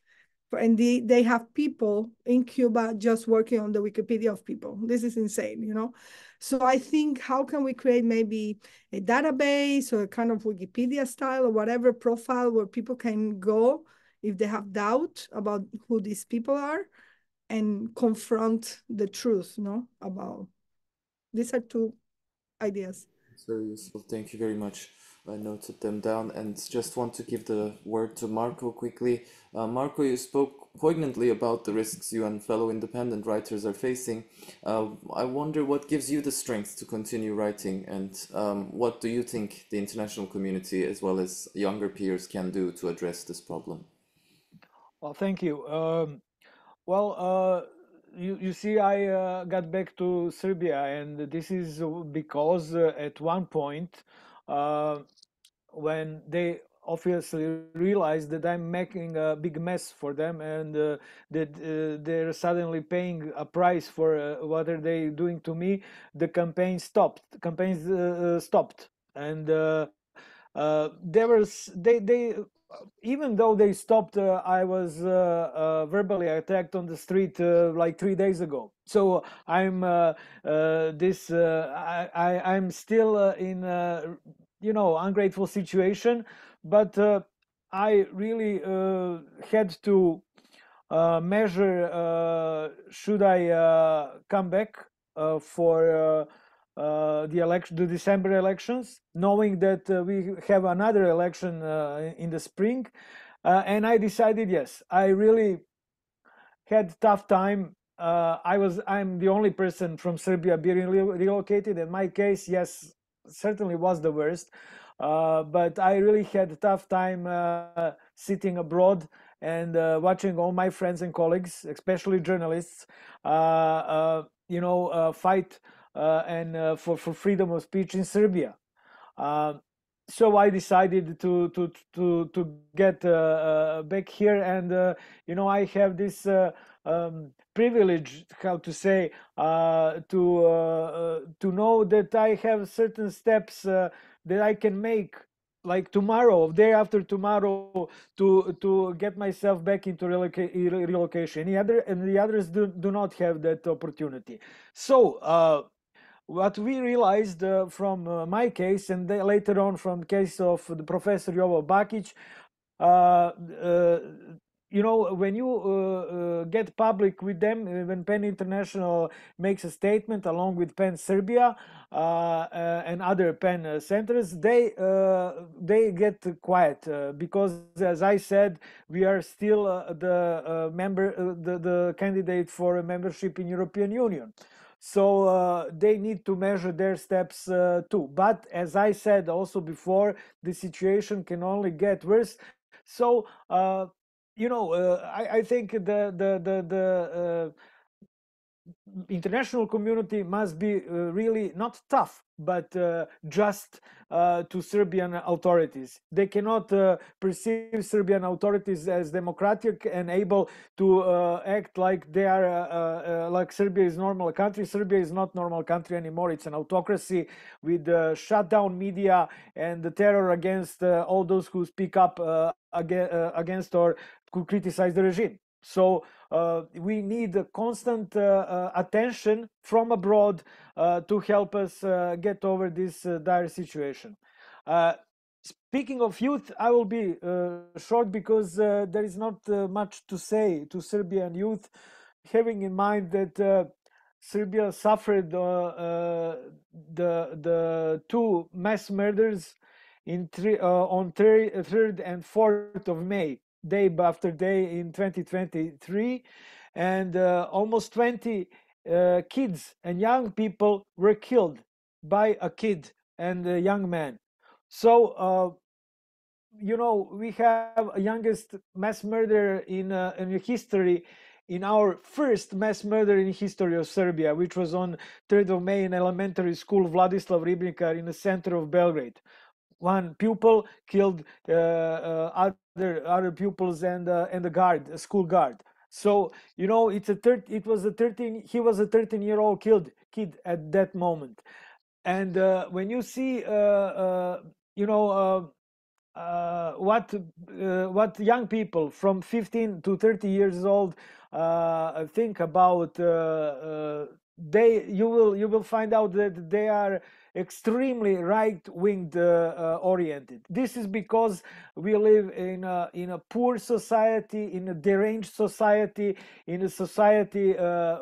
And they have people in Cuba just working on the Wikipedia of people. This is insane, you know? So I think, how can we create maybe a database or a kind of Wikipedia style or whatever profile where people can go if they have doubt about who these people are and confront the truth, no? About, these are two ideas. That's very useful, thank you very much. I noted them down, and just want to give the word to Marko quickly. Marko, you spoke poignantly about the risks you and fellow independent writers are facing. I wonder what gives you the strength to continue writing, and what do you think the international community as well as younger peers can do to address this problem? Well, thank you. You see, I got back to Serbia, and this is because at one point, when they obviously realized that I'm making a big mess for them, and that they're suddenly paying a price for what are they doing to me, the campaign stopped. Campaigns stopped, and even though they stopped, I was verbally attacked on the street like 3 days ago. So I'm still in a, ungrateful situation, but I really had to measure should I come back for the December elections, knowing that we have another election in the spring, and I decided yes. I really had tough time. I'm the only person from Serbia being relocated, and my case, yes, certainly was the worst. But I really had a tough time sitting abroad and watching all my friends and colleagues, especially journalists, fight for freedom of speech in Serbia. So I decided to get back here, and I have this privilege, how to say, to know that I have certain steps that I can make, like tomorrow, day after tomorrow, to get myself back into relocation. The others do not have that opportunity. So what we realized from my case, and later on from the case of the Professor Jovo Bakić, when you get public with them, when PEN International makes a statement along with PEN Serbia and other PEN centers, they get quiet because, as I said, we are still the candidate for a membership in European Union. So they need to measure their steps too. But as I said also before, the situation can only get worse. So I think the international community must be really not tough, but just to Serbian authorities. They cannot perceive Serbian authorities as democratic and able to act like they are like Serbia is normal country. Serbia is not normal country anymore. It's an autocracy with shutdown media and the terror against all those who speak up against or who criticize the regime. So we need a constant attention from abroad to help us get over this dire situation. Speaking of youth, I will be short because there is not much to say to Serbian youth, having in mind that Serbia suffered the two mass murders in on 3rd and 4th of May. Day after day in 2023, and almost 20 kids and young people were killed by a kid and a young man. So we have the youngest mass murder in history, in our first mass murder in history of Serbia, which was on 3rd of May in elementary school Vladislav Ribnikar in the center of Belgrade. One pupil killed other pupils and the guard, a school guard. So he was a 13-year-old kid at that moment. And when you see what young people from 15 to 30 years old think about, you will find out that they are extremely right-winged oriented. This is because we live in a poor society, in a deranged society, in a society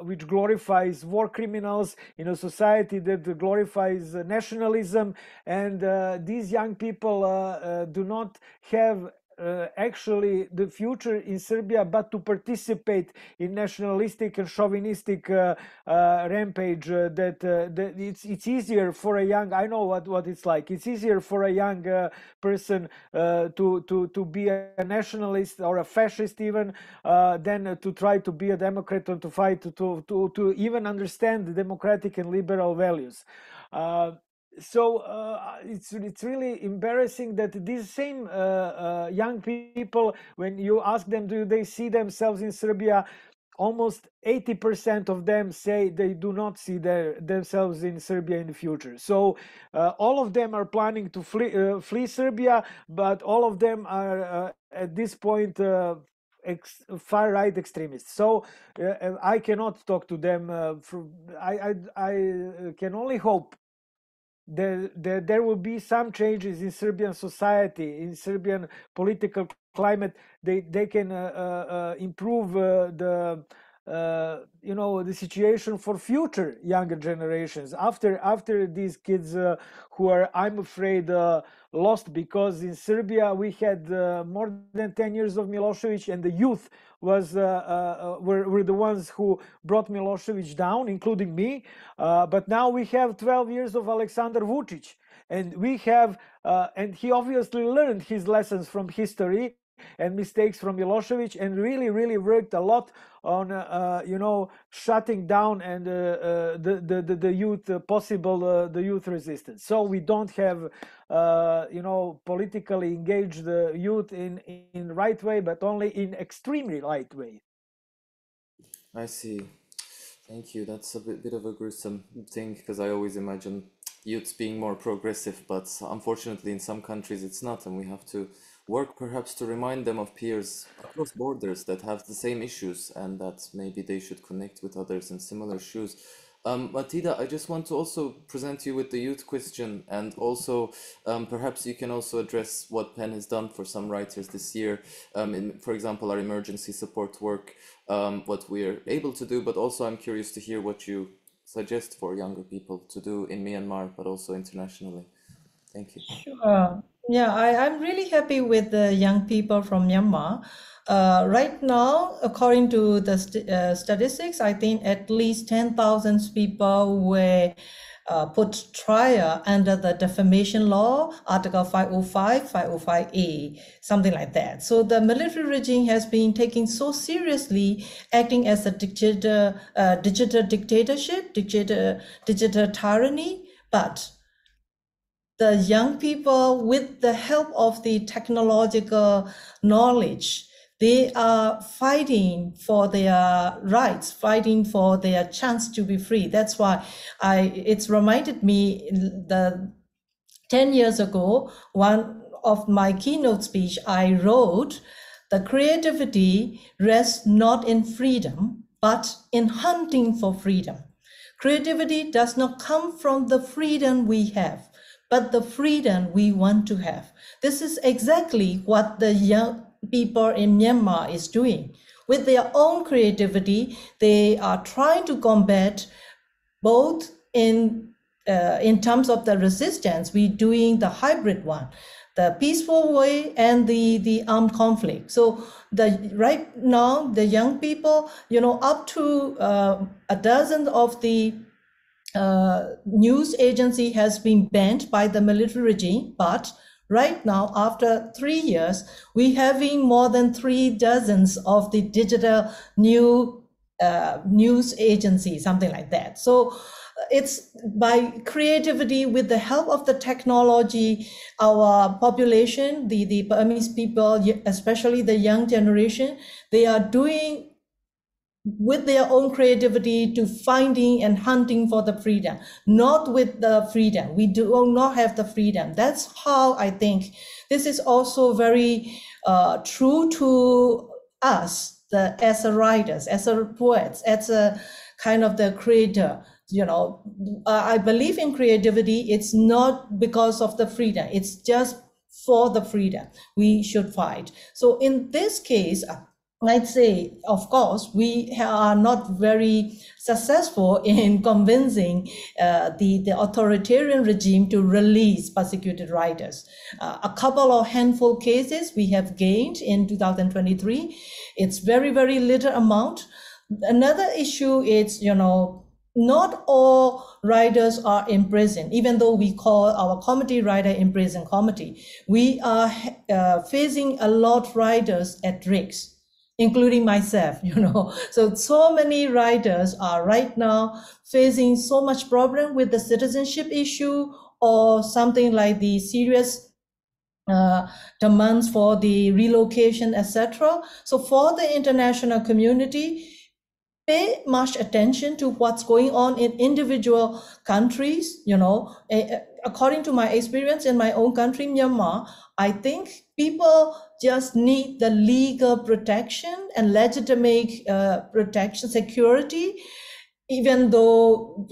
which glorifies war criminals, in a society that glorifies nationalism, and these young people do not have actually the future in Serbia, but to participate in nationalistic and chauvinistic rampage. That it's easier for a young. I know what it's like. It's easier for a young person to be a nationalist or a fascist even than to try to be a democrat and to fight to even understand the democratic and liberal values. So it's really embarrassing that these same young people, when you ask them do they see themselves in Serbia, almost 80% of them say they do not see themselves in Serbia in the future. So all of them are planning to flee Serbia, but all of them are at this point far-right extremists. So I cannot talk to them. I can only hope there will be some changes in Serbian society, in Serbian political climate. They can improve the situation for future younger generations after these kids who are, I'm afraid, lost, because in Serbia we had more than 10 years of Milošević, and the youth was were the ones who brought Milošević down, including me. But now we have 12 years of Aleksandar Vučić, and he obviously learned his lessons from history, and mistakes from Milošević, and really worked a lot on shutting down and the youth the youth resistance. So we don't have politically engaged the youth in right way, but only in extremely right way. I see. Thank you. That's a bit of a gruesome thing, because I always imagine youths being more progressive, but unfortunately in some countries it's not, and we have to work perhaps to remind them of peers across borders that have the same issues, and that maybe they should connect with others in similar shoes. Ma Thida, I just want to also present you with the youth question, and also perhaps you can also address what PEN has done for some writers this year, for example, our emergency support work, what we're able to do, but also I'm curious to hear what you suggest for younger people to do in Myanmar, but also internationally. Thank you. Sure. Yeah, I'm really happy with the young people from Myanmar. Right now, according to the statistics, I think at least 10,000 people were put trial under the defamation law, Article 505, 505A, something like that. So the military regime has been taken so seriously, acting as a digital dictatorship, digital tyranny, but the young people, with the help of the technological knowledge, they are fighting for their rights, fighting for their chance to be free. That's why it's reminded me, the 10 years ago, one of my keynote speech, I wrote, "The creativity rests not in freedom, but in hunting for freedom. Creativity does not come from the freedom we have, but the freedom we want to have." This is exactly what the young people in Myanmar is doing. With their own creativity, they are trying to combat both in terms of the resistance. We're doing the hybrid one, the peaceful way and the armed conflict. So right now, the young people, up to a dozen of the news agency has been banned by the military regime, but right now, after 3 years, we having more than 3 dozens of the digital new news agency, something like that. So it's by creativity, with the help of the technology, our population, the Burmese people, especially the young generation, they are doing with their own creativity to finding and hunting for the freedom, not with the freedom. We do not have the freedom. That's how I think this is also very true to us, as a writers, as a poets, as a kind of the creator. I believe in creativity. It's not because of the freedom. It's just for the freedom we should fight. So in this case, I'd say, of course, we are not very successful in convincing the authoritarian regime to release persecuted writers. A couple of handful cases we have gained in 2023. It's very little amount. Another issue is, not all writers are in prison, even though we call our committee Writer in Prison Committee. We are facing a lot of writers at risk, including myself, So many writers are right now facing so much problem with the citizenship issue, or something like the serious demands for the relocation, etc. So for the international community, pay much attention to what's going on in individual countries. According to my experience in my own country, Myanmar, I think people just need the legal protection and legitimate protection, security, even though,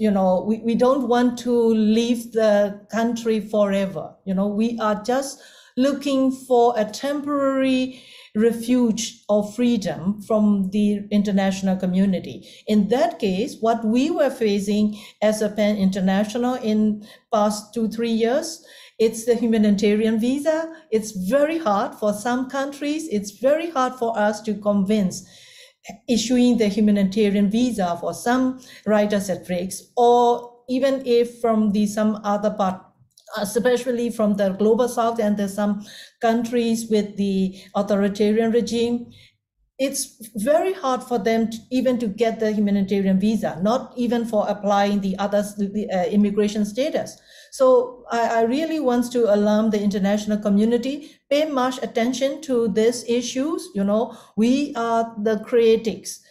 we don't want to leave the country forever. We are just looking for a temporary refuge or freedom from the international community. In that case, what we were facing as a PEN International in past 2-3 years, it's the humanitarian visa. It's very hard for some countries. It's very hard for us to convince issuing the humanitarian visa for some writers at risk, or even if from some other especially from the global south, and there's some countries with the authoritarian regime, it's very hard for them to, even to get the humanitarian visa, not even for applying the other immigration status. So I really want to alarm the international community, pay much attention to these issues. You know, we are the critics.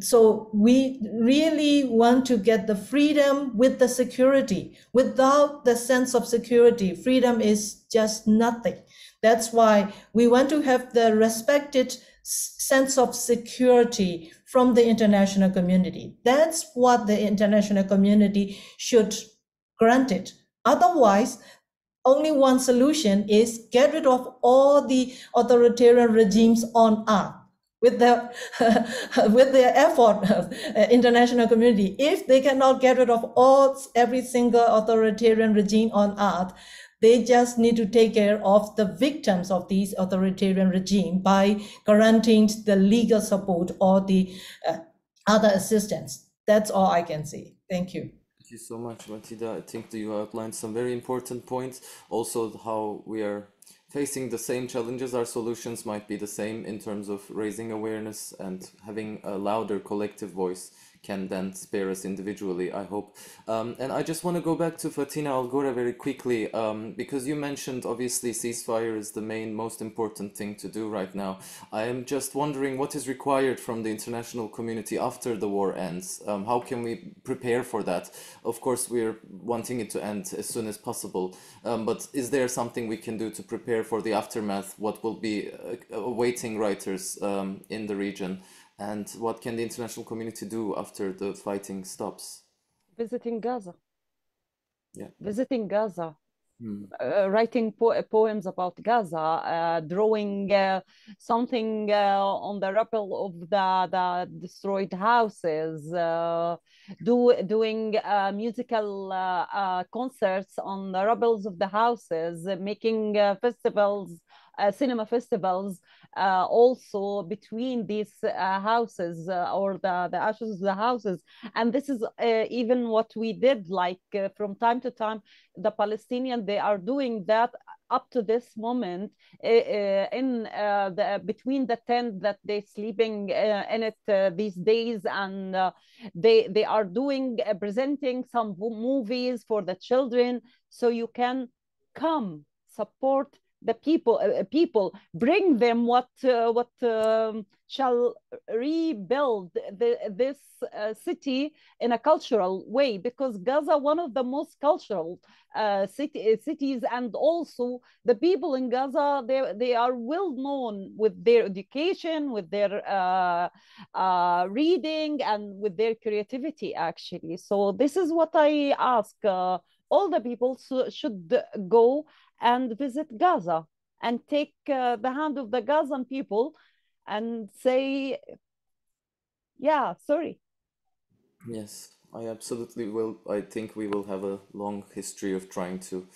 So we really want to get the freedom with the security. Without the sense of security, freedom is just nothing. That's why we want to have the respected sense of security from the international community. That's what the international community should grant it. Otherwise, only one solution is get rid of all the authoritarian regimes on earth. With their effort of international community, if they cannot get rid of every single authoritarian regime on earth, they just need to take care of the victims of these authoritarian regime by guaranteeing the legal support or the other assistance. That's all I can say. Thank you. Thank you so much, Ma Thida. I think that you outlined some very important points. Also, how we are facing the same challenges, our solutions might be the same in terms of raising awareness, and having a louder collective voice can then spare us individually, I hope. And I just want to go back to Fatena Al-Ghorra very quickly, because you mentioned obviously ceasefire is the most important thing to do right now. I am just wondering what is required from the international community after the war ends. How can we prepare for that? Of course, we're wanting it to end as soon as possible, but is there something we can do to prepare for the aftermath, what will be awaiting writers in the region, and what can the international community do after the fighting stops? Visiting Gaza. Yeah. Visiting Gaza. Hmm. Writing poems about Gaza, drawing something on the rubble of the destroyed houses, doing musical concerts on the rubbles of the houses, making festivals, cinema festivals, also between these houses, or the ashes of the houses. And this is even what we did, like from time to time, the Palestinians, they are doing that up to this moment in between the tent that they're sleeping in it these days, and they are doing, presenting some movies for the children. So you can come support the people, bring them what shall rebuild this city in a cultural way, because Gaza, one of the most cultural cities, and also the people in Gaza, they are well known with their education, with their reading, and with their creativity, actually. So this is what I ask. All the people should go and visit Gaza and take the hand of the Gazan people and say, yeah, sorry. Yes, I absolutely will. I think we will have a long history of trying to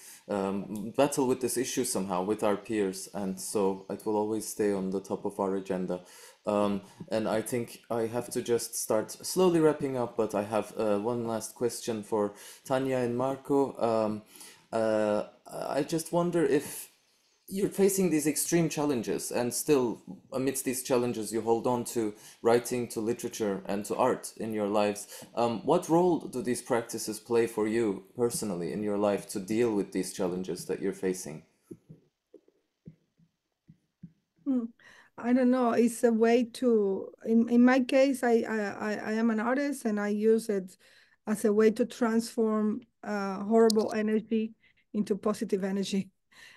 battle with this issue somehow with our peers. And so it will always stay on the top of our agenda. And I think I have to just start slowly wrapping up, but I have one last question for Tanya and Marko. I just wonder if you're facing these extreme challenges, and still amidst these challenges you hold on to writing, to literature, and to art in your lives. What role do these practices play for you personally in your life to deal with these challenges that you're facing? I don't know, it's a way to, in my case, I am an artist, and I use it as a way to transform horrible energy into positive energy.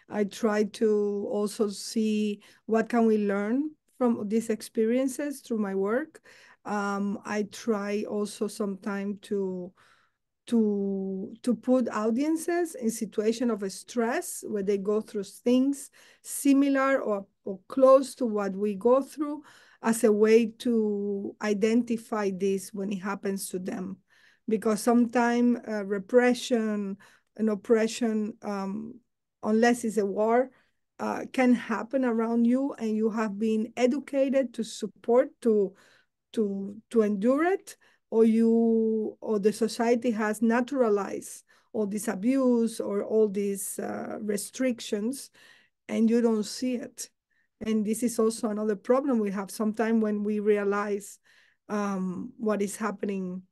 I try to also see what can we learn from these experiences through my work. I try also sometimes to put audiences in situation of stress where they go through things similar or close to what we go through, as a way to identify this when it happens to them. Because sometimes repression and oppression, unless it's a war, can happen around you, and you have been educated to support, to endure it, or the society has naturalized all this abuse or all these restrictions, and you don't see it. And this is also another problem we have sometimes when we realize what is happening.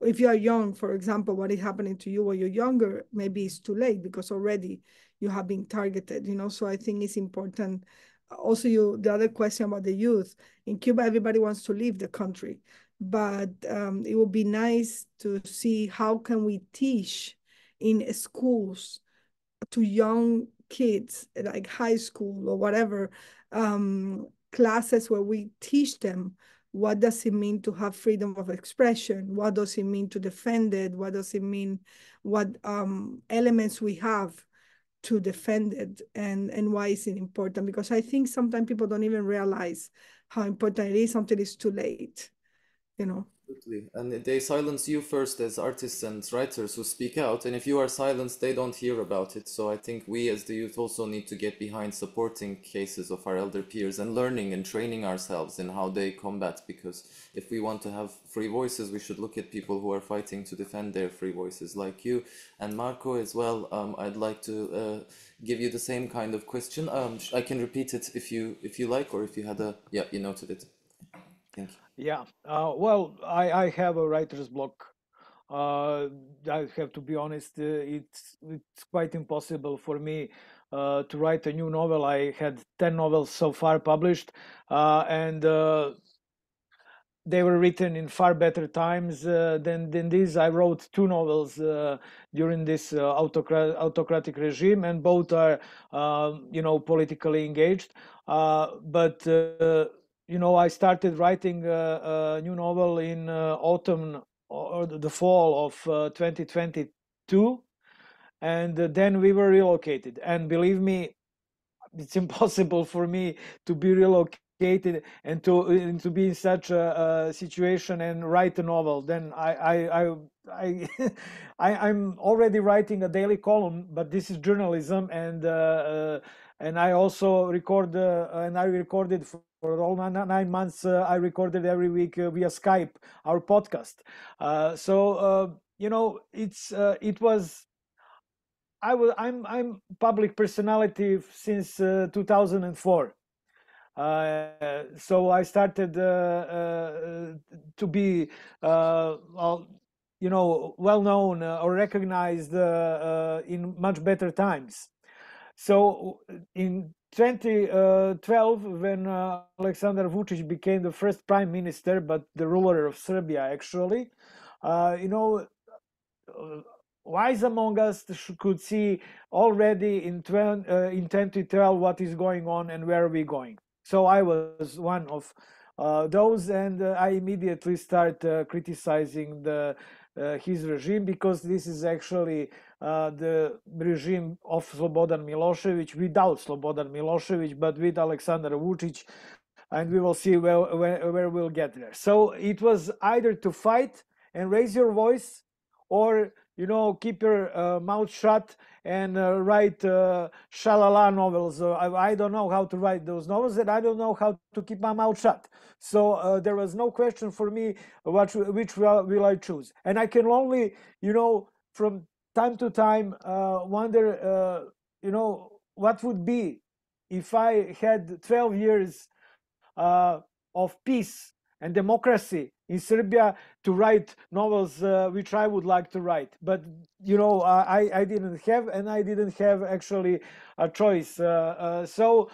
If you are young, for example, what is happening to you when you're younger, maybe it's too late because already you have been targeted, you know? So I think it's important. Also, the other question about the youth. In Cuba, everybody wants to leave the country, but it would be nice to see how can we teach in schools to young kids, like high school or whatever, classes where we teach them what does it mean to have freedom of expression? What does it mean to defend it? What does it mean? What elements we have to defend it, and why is it important? Because I think sometimes people don't even realize how important it is until it's too late, you know? Absolutely. And they silence you first as artists and writers who speak out. And if you are silenced, they don't hear about it. So I think we as the youth also need to get behind supporting cases of our elder peers and learning and training ourselves in how they combat. Because if we want to have free voices, we should look at people who are fighting to defend their free voices, like you and Marko as well. I'd like to give you the same kind of question. I can repeat it if you like, or if you had you noted it. Thank you. Yeah, well, I have a writer's block. I have to be honest, it's quite impossible for me to write a new novel. I had 10 novels so far published, and they were written in far better times than these. I wrote 2 novels during this autocratic regime, and both are, politically engaged. But I started writing a new novel in autumn or the fall of 2022, and then we were relocated. And believe me, it's impossible for me to be relocated and to be in such a situation and write a novel. Then I'm already writing a daily column, but this is journalism, and I also record and I recorded. For all 9 months, I recorded every week via Skype our podcast. I'm public personality since 2004. So I started to be well known or recognized in much better times. So in 2012, when Aleksandar Vučić became the first prime minister, but the ruler of Serbia, actually, wise among us could see already in 2012 what is going on and where are we going. So I was one of those, and I immediately start criticizing his regime, because this is actually the regime of Slobodan Milošević, without Slobodan Milošević, but with Aleksandar Vučić, and we will see where we'll get there. So it was either to fight and raise your voice, or keep your mouth shut and write shalala novels. I don't know how to write those novels, and I don't know how to keep my mouth shut. So there was no question for me which will I choose. And I can only, from time to time wonder, what would be if I had 12 years of peace and democracy in Serbia to write novels which I would like to write. But, I didn't have, and I didn't have actually a choice. So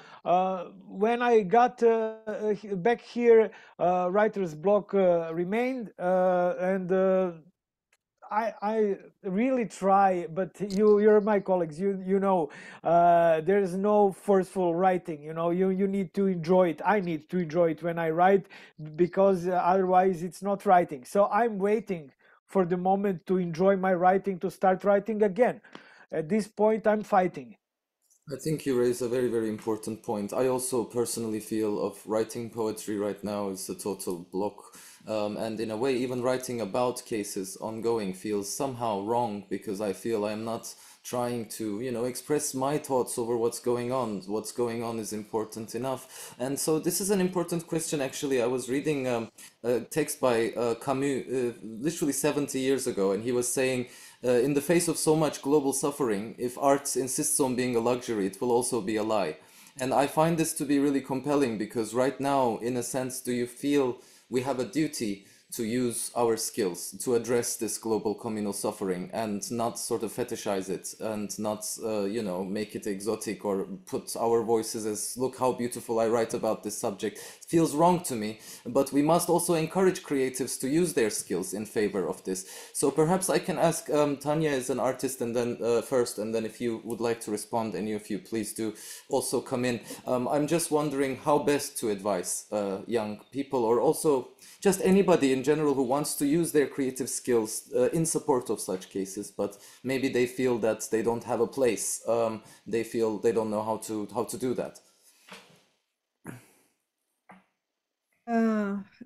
when I got back here, writer's block remained, and I really try, but you're my colleagues, there's no forceful writing, you need to enjoy it. I need to enjoy it when I write, because otherwise it's not writing. So I'm waiting for the moment to enjoy my writing, to start writing again. At this point, I'm fighting. I think you raise a very, very important point. I also personally feel of writing poetry right now is a total block. And in a way, even writing about cases ongoing feels somehow wrong, because I feel I'm not trying to, express my thoughts over what's going on. What's going on is important enough. And so this is an important question, actually. I was reading a text by Camus literally 70 years ago, and he was saying, In the face of so much global suffering, if arts insists on being a luxury, it will also be a lie. And I find this to be really compelling, because right now, in a sense, do you feel we have a duty to use our skills to address this global communal suffering and not sort of fetishize it and not, you know, make it exotic or put our voices as, look how beautiful I write about this subject. It feels wrong to me, but we must also encourage creatives to use their skills in favor of this. So perhaps I can ask Tania as an artist and then first, and then if you would like to respond, any of you, please do also come in. I'm just wondering how best to advise young people, or also just anybody in general who wants to use their creative skills in support of such cases, but maybe they feel that they don't have a place. They feel they don't know how to do that.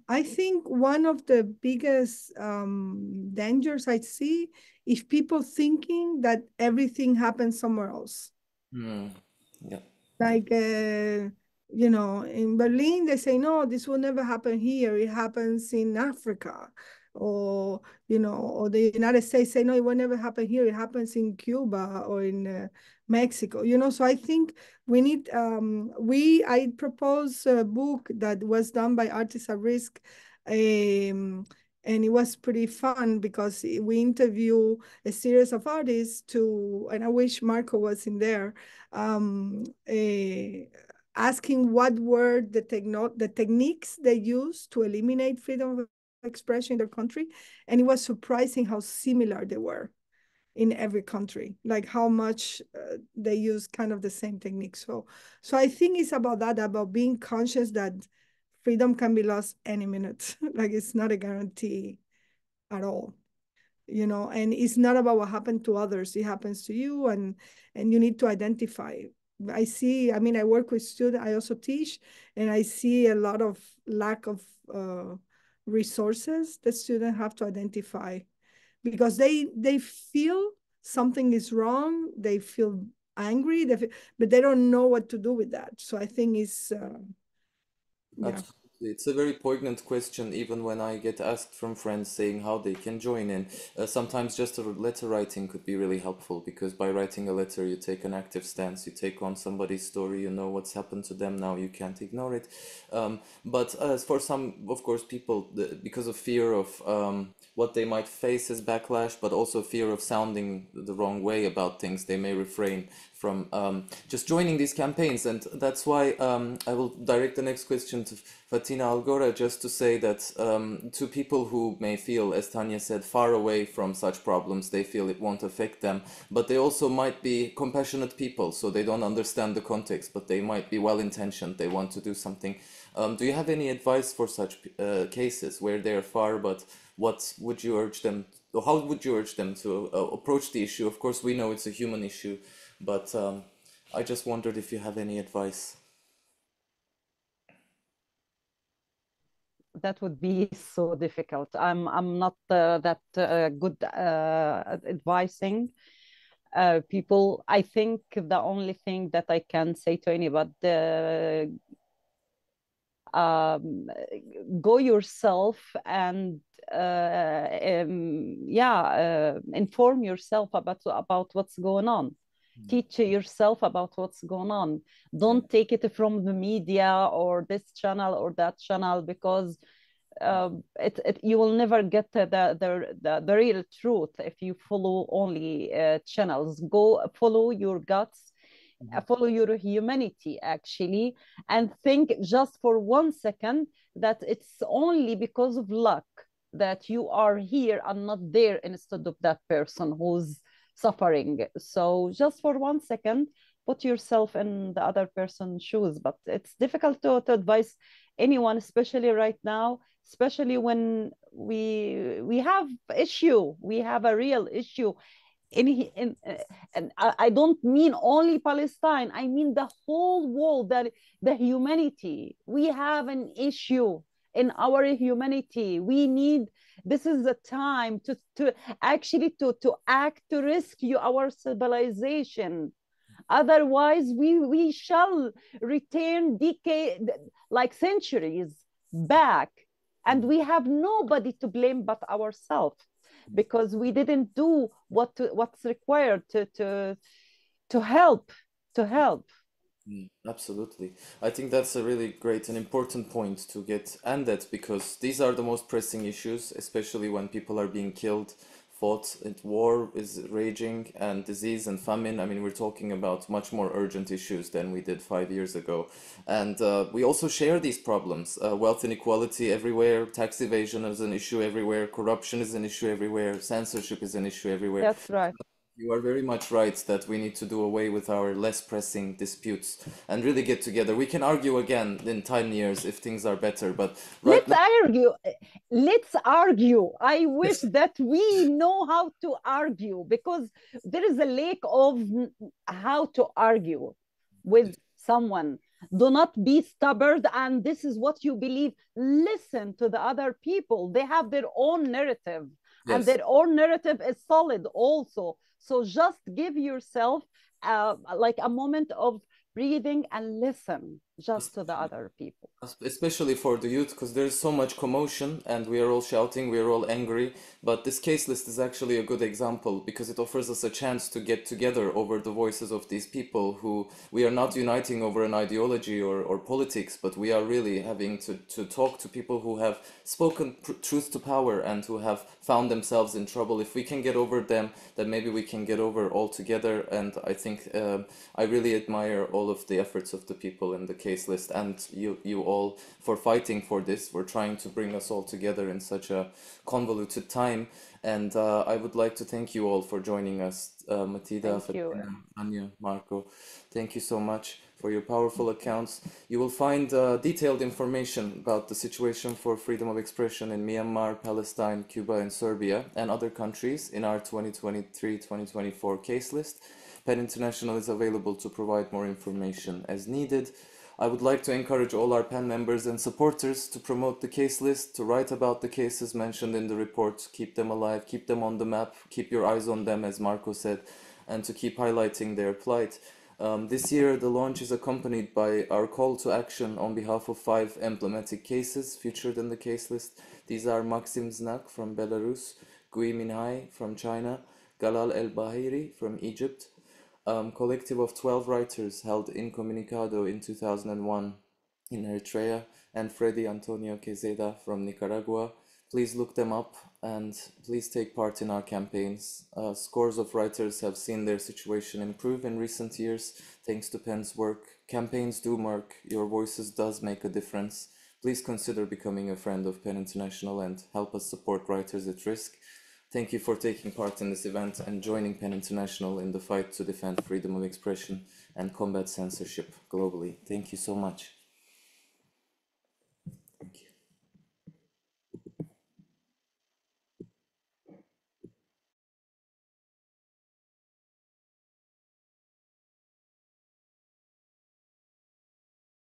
I think one of the biggest dangers I see is people thinking that everything happens somewhere else. Mm. Yeah. Like, you know, in Berlin, they say, no, this will never happen here. It happens in Africa. Or, you know, or the United States say, no, it will never happen here. It happens in Cuba or in Mexico, you know. So I think we need, I propose a book that was done by Artists at Risk, and it was pretty fun because we interview a series of artists to, and I wish Marko was in there, asking what were the techniques they used to eliminate freedom of expression in their country. And it was surprising how similar they were in every country, like how much they used kind of the same techniques. So I think it's about that, about being conscious that freedom can be lost any minute. Like, it's not a guarantee at all. You know, and it's not about what happened to others. It happens to you, and you need to identify. I see, I mean, I work with students, I also teach, and I see a lot of lack of resources that students have to identify, because they feel something is wrong, they feel angry, but they don't know what to do with that. So I think it's, yeah. It's a very poignant question, even when I get asked from friends saying how they can join in. Sometimes just a letter writing could be really helpful, because by writing a letter, you take an active stance, you take on somebody's story, you know what's happened to them now, you can't ignore it. But as for some, of course, people, because of fear of what they might face as backlash, but also fear of sounding the wrong way about things, they may refrain from just joining these campaigns. And that's why I will direct the next question to Fatena Al-Ghorra, just to say that to people who may feel, as Tania said, far away from such problems, they feel it won't affect them, but they also might be compassionate people, so they don't understand the context, but they might be well-intentioned, they want to do something. Do you have any advice for such cases where they're far, but what would you urge them, or how would you urge them to approach the issue? Of course, we know it's a human issue, but I just wondered if you have any advice. That would be so difficult. I'm not that good advising people. I think the only thing that I can say to anybody, go yourself and inform yourself about what's going on. Teach yourself about what's going on. Don't take it from the media or this channel or that channel, because you will never get the real truth if you follow only channels. Go follow your guts, follow your humanity, actually, and think just for 1 second that it's only because of luck that you are here and not there instead of that person who's suffering. So just for 1 second, put yourself in the other person's shoes. But it's difficult to advise anyone, especially right now, especially when we have issue, we have a real issue. And I don't mean only Palestine, I mean the whole world, the humanity. We have an issue in our humanity. We need, this is the time to actually act, to rescue our civilization. Otherwise, we shall return decay, like centuries back, and we have nobody to blame but ourselves. because we didn't do what's required to help. Absolutely. I think that's a really great and important point to get and at, because these are the most pressing issues, especially when people are being killed, fought, and war is raging, and disease and famine. I mean, we're talking about much more urgent issues than we did 5 years ago. And we also share these problems. Wealth inequality everywhere, tax evasion is an issue everywhere, corruption is an issue everywhere, censorship is an issue everywhere. That's right. You are very much right that we need to do away with our less pressing disputes and really get together. We can argue again in 10 years if things are better, but right now... Let's argue. I wish that we know how to argue, because there is a lack of how to argue with someone. Do not be stubborn and this is what you believe. Listen to the other people. They have their own narrative. Yes. And their own narrative is solid also. So just give yourself like a moment of breathing and listen just to the other people. Especially for the youth, because there's so much commotion and we are all shouting, we are all angry. But this case list is actually a good example, because it offers us a chance to get together over the voices of these people who we are not uniting over an ideology or politics, but we are really having to talk to people who have spoken truth to power and who have found themselves in trouble. If we can get over them, then maybe we can get over all together. And I think I really admire all of the efforts of the people in the case list and you all for fighting for this. We're trying to bring us all together in such a convoluted time. And I would like to thank you all for joining us. Ma Thida, Fatena, Tania, Marko, thank you so much for your powerful accounts. You will find detailed information about the situation for freedom of expression in Myanmar, Palestine, Cuba, and Serbia, and other countries in our 2023-2024 case list. PEN International is available to provide more information as needed. I would like to encourage all our PEN members and supporters to promote the case list, to write about the cases mentioned in the report, keep them alive, keep them on the map, keep your eyes on them, as Marko said, and to keep highlighting their plight. This year, the launch is accompanied by our call to action on behalf of 5 emblematic cases featured in the case list. These are Maxim Znak from Belarus, Gui Minhai from China, Galal El-Bahiri from Egypt. Collective of 12 writers held incommunicado in 2001 in Eritrea, and Freddy Antonio Quezada from Nicaragua. Please look them up and please take part in our campaigns. Scores of writers have seen their situation improve in recent years thanks to PEN's work. Campaigns do work. Your voices does make a difference. Please consider becoming a friend of PEN International and help us support writers at risk. Thank you for taking part in this event and joining PEN International in the fight to defend freedom of expression and combat censorship globally. Thank you so much.